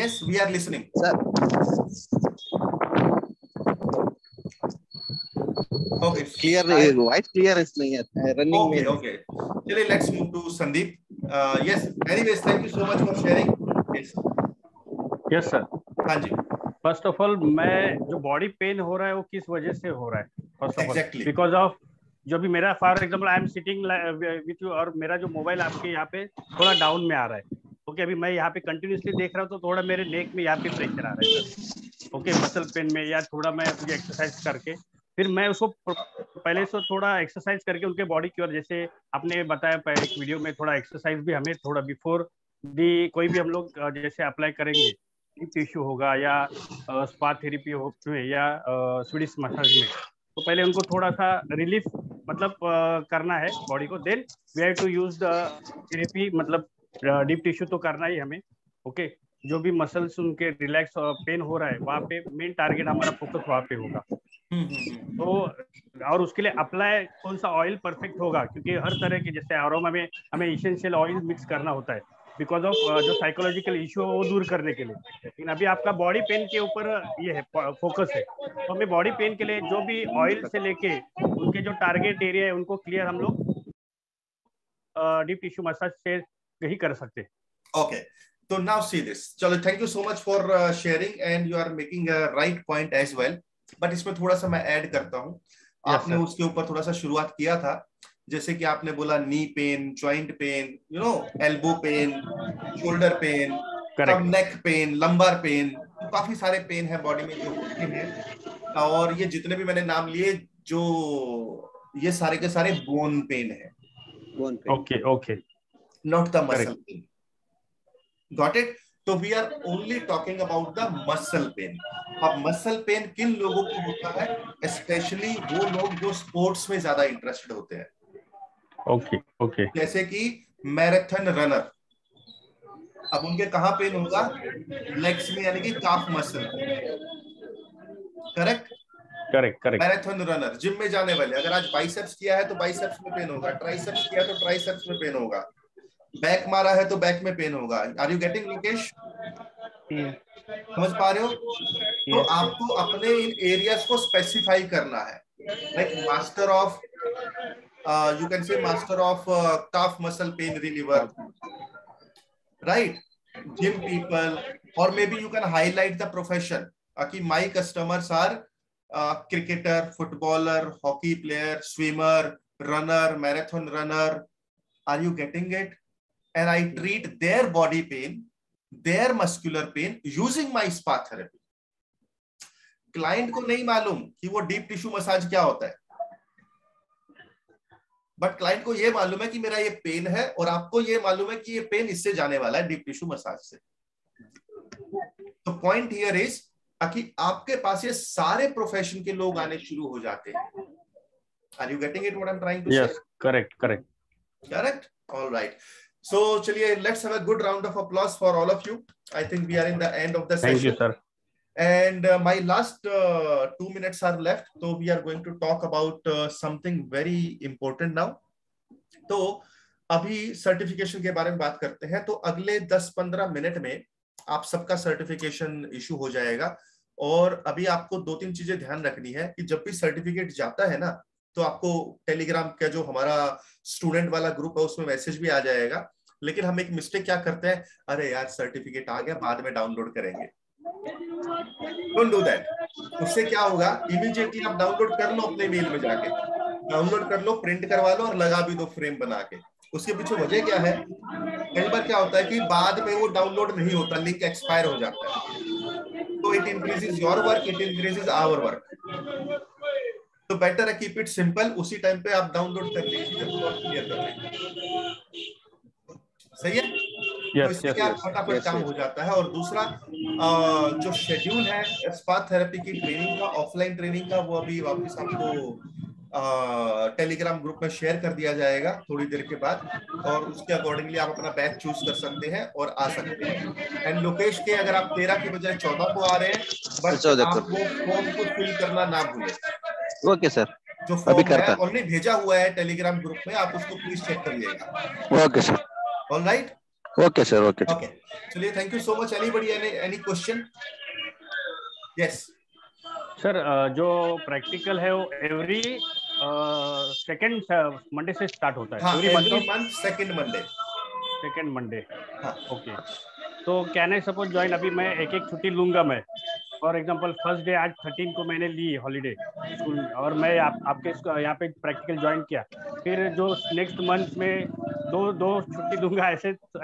yes we are listening sir. Okay, clear नहीं, वाइट क्लियरेंस नहीं है रनिंग में। ओके, चलिए let's move to Sandeep. Yes, anyways thank you so much for sharing. Yes sir, हाँ जी। फर्स्ट ऑफ ऑल मैं जो बॉडी पेन हो रहा है वो किस वजह से हो रहा है, first of all because of जो भी मेरा for example I am sitting with you और मेरा जो मोबाइल आपके यहाँ पे थोड़ा डाउन में आ रहा है, ओके, अभी मैं यहाँ पे कंटिन्यूसली देख रहा हूँ तो थोड़ा मेरे नेक में यहाँ पे प्रेशर आ रहा है सर, ओके, मसल पेन में, या थोड़ा मैं मुझे एक्सरसाइज करके फिर मैं उसको पहले से थोड़ा एक्सरसाइज करके उनके बॉडी की, और जैसे आपने बताया पहले एक वीडियो में, थोड़ा एक्सरसाइज भी हमें थोड़ा बिफोर दी कोई भी हम लोग जैसे अप्लाई करेंगे टिश्यू होगा या स्पा थेरेपी हो या स्वीडिश मसाज में, तो पहले उनको थोड़ा सा रिलीफ मतलब करना है बॉडी को, then we have to use the therapy, मतलब डीप टिश्यू तो करना ही हमें, ओके, जो भी मसल्स उनके रिलैक्स पेन हो रहा है वहाँ पे मेन टारगेट हमारा फोकस वहाँ पे होगा। तो और उसके लिए अप्लाई कौन सा ऑयल परफेक्ट होगा, क्योंकि हर तरह के जैसे आरोमा में हमें एसेंशियल ऑयल मिक्स करना होता है बिकॉज ऑफ जो साइकोलॉजिकल इश्यू है वो दूर करने के लिए, लेकिन अभी आपका बॉडी पेन के ऊपर ये है फोकस है, तो हमें बॉडी पेन के लिए जो भी ऑयल से लेके उनके जो टारगेट एरिया है उनको क्लियर हम लोग डीप टिश्यू मसाज से ही कर सकते हैं। ओके, तो नाउ सी दिस, चलो thank you so much for sharing and you are making a right point as well, but इसमें थोड़ा सा मैं ऐड करता हूँ। आपने उसके ऊपर थोड़ा सा शुरुआत किया था, जैसे कि आपने बोला knee pain, joint pain, you know, elbow pain, shoulder pain, neck pain, lumbar pain, काफी सारे पेन है बॉडी में जो हैं, और ये जितने भी मैंने नाम लिए जो ये सारे के सारे बोन पेन है, bone pain, okay okay, not the muscle pain, got it? तो we are only talking about the muscle pain. अब मसल पेन किन लोगों को होता है? स्पेशली वो लोग जो स्पोर्ट्स में ज्यादा इंटरेस्टेड होते हैं, ओके ओके, जैसे कि मैराथन रनर, अब उनके कहाँ पेन होगा? लेग्स में, यानी कि calf muscle, correct correct correct marathon runner, gym में जाने वाले, अगर आज बाइसेप्स किया है तो बाइसेप्स में पेन होगा, ट्राइसेप्स किया तो ट्राइसेप्स में पेन होगा, बैक मारा है तो बैक में पेन होगा। Are you getting Lokesh? समझ पा रहे हो? तो आपको अपने इन एरियाज को स्पेसिफाई करना है, like master of you can say master of calf muscle pain reliever, right, gym people, और maybe you can highlight the profession कि my customers are cricketer, footballer, hockey player, swimmer, runner, marathon runner. Are you getting it? And I treat their body pain, their muscular pain using my spa therapy. Client को नहीं मालूम कि वो deep tissue massage क्या होता है, but client को ये मालूम है कि मेरा ये pain है और आपको ये मालूम है कि ये pain इससे जाने वाला है, deep tissue massage से। तो point here is कि आपके पास ये सारे profession के लोग आने शुरू हो जाते हैं। Are you getting it? What I'm trying to say? Yes, correct, correct. Correct. All right. So, chaliye, let's have a good round of applause for all of you. I think we are in the end of the session. Thank you, sir. And my last 2 minutes are left, so we are going to talk about something very important now. So, अभी certification के बारे में बात करते हैं. तो अगले 10-15 minute में आप सबका certification issue हो जाएगा. और अभी आपको 2-3 चीजें ध्यान रखनी है कि जब भी certificate जाता है ना, तो आपको टेलीग्राम का जो हमारा स्टूडेंट वाला ग्रुप है उसमें मैसेज भी आ जाएगा। लेकिन हम एक मिस्टेक क्या करते हैं, अरे यार सर्टिफिकेट आ गया, बाद में डाउनलोड करेंगे। Don't do that. उससे क्या होगा, इमीडिएटली आप डाउनलोड कर लो, अपने मेल में जाके डाउनलोड कर लो, प्रिंट करवा लो और लगा भी दो फ्रेम बना के। उसके पीछे वजह क्या है, कई बार क्या होता है कि बाद में वो डाउनलोड नहीं होता, लिंक एक्सपायर हो जाता है। तो it increases your work, it increases our work. तो बेटर है कीप इट सिंपल, उसी टाइम पे आप डाउनलोड कर लीजिए, सही है? yes, तो इससे yes, क्या फटाफट yes, काम yes. हो जाता है। और दूसरा जो शेड्यूल है स्पा थेरेपी की ट्रेनिंग का, ऑफलाइन ट्रेनिंग का, वो अभी वापस आपको टेलीग्राम ग्रुप में शेयर कर दिया जाएगा थोड़ी देर के बाद, और उसके अकॉर्डिंगली आप अपना बैच चूज कर सकते हैं और आ सकते हैं। एंड लोकेश के अगर आप 13 की बजाय 14 को आ रहे हैं, बट आपको फॉर्म को फिल करना ना भूलें। ओके सर, जो अभी करता है ऑलरेडी भेजा हुआ है टेलीग्राम ग्रुप में, आप उसको प्लीज चेक करिएगा। Okay sir, alright, okay sir, okay, चलिए, thank you so much. Anybody any question? Yes sir, जो प्रैक्टिकल है वो एवरी सेकंड मंडे से स्टार्ट होता है, every month second Monday. Okay, तो कैन आई सपोज ज्वाइन? अभी मैं एक छुट्टी लूंगा मैं, फॉर एग्जाम्पल फर्स्ट डे आज 13 को मैंने ली हॉलीडे स्कूल, और मैं आपके यहाँ पे प्रैक्टिकल ज्वाइन किया, फिर जो नेक्स्ट मंथ में दो छुट्टी दूंगा,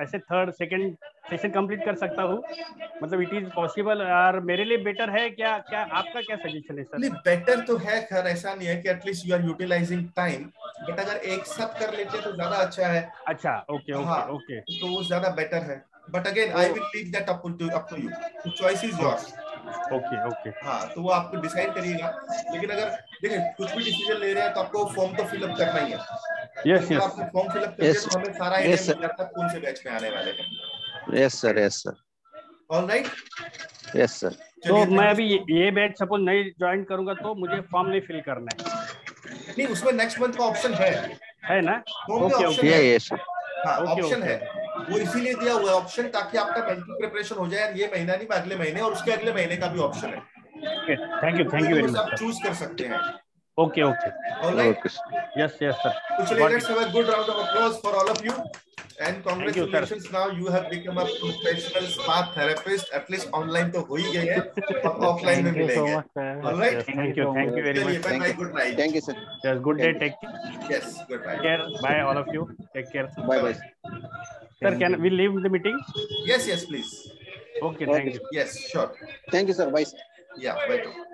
ऐसे थर्ड सेकंड सेशन कंप्लीट कर सकता हूँ? मतलब इट इज पॉसिबल, और मेरे लिए बेटर है क्या? क्या आपका क्या सजेशन है सर? नहीं, बेटर तो है, खैर ऐसा नहीं है कि at least you are utilising time, but अगर एक साथ कर लेते तो ज्यादा अच्छा है। अच्छा, ओके ओके ओके, तो ज्यादा बेटर है, but again I will leave that up to you, choice is yours. Okay okay, हाँ, तो वो आपको डिसाइड करिएगा। लेकिन अगर देखिए कुछ भी डिसीजन ले रहे हैं तो आपको फॉर्म तो फिलअप करना ही है। यस यस, आपको फॉर्म फिलअप करके हमें सारा आइडिया मिल जाता है कौन से बैच में आने वाले हैं। Yes sir, yes sir, alright, yes sir. तो मैं अभी ये बैच सपोज नहीं ज्वाइन करूंगा तो मुझे फॉर्म नहीं फिल करना है? नहीं, उसमें नेक्स्ट मंथ का ऑप्शन है ना? ओके ओके, यस सर, हाँ ऑप्शन है, वो इसीलिए दिया हुआ है ऑप्शन ताकि आपका मेंटल प्रिपरेशन हो जाए। ये महीना नहीं, अगले महीने और उसके अगले महीने का भी ऑप्शन है। थैंक यू वेरी मच, आप चूज कर सकते हैं। Okay okay, yes yes sir, कुछ let's have a good round of applause for all of you and congratulations. Now you have become a professional spa therapist, at least online तो हो ही गए हैं, ऑफलाइन में मिलेंगे। Alright, thank you very much, good night. Thank you sir, yes, good day, take care, yes, good bye, bye all of you, take care, bye bye. Sir, can we leave the meeting? Yes, please. Okay, thank you. Yes, sure. Thank you, sir. Bye. Yeah, bye.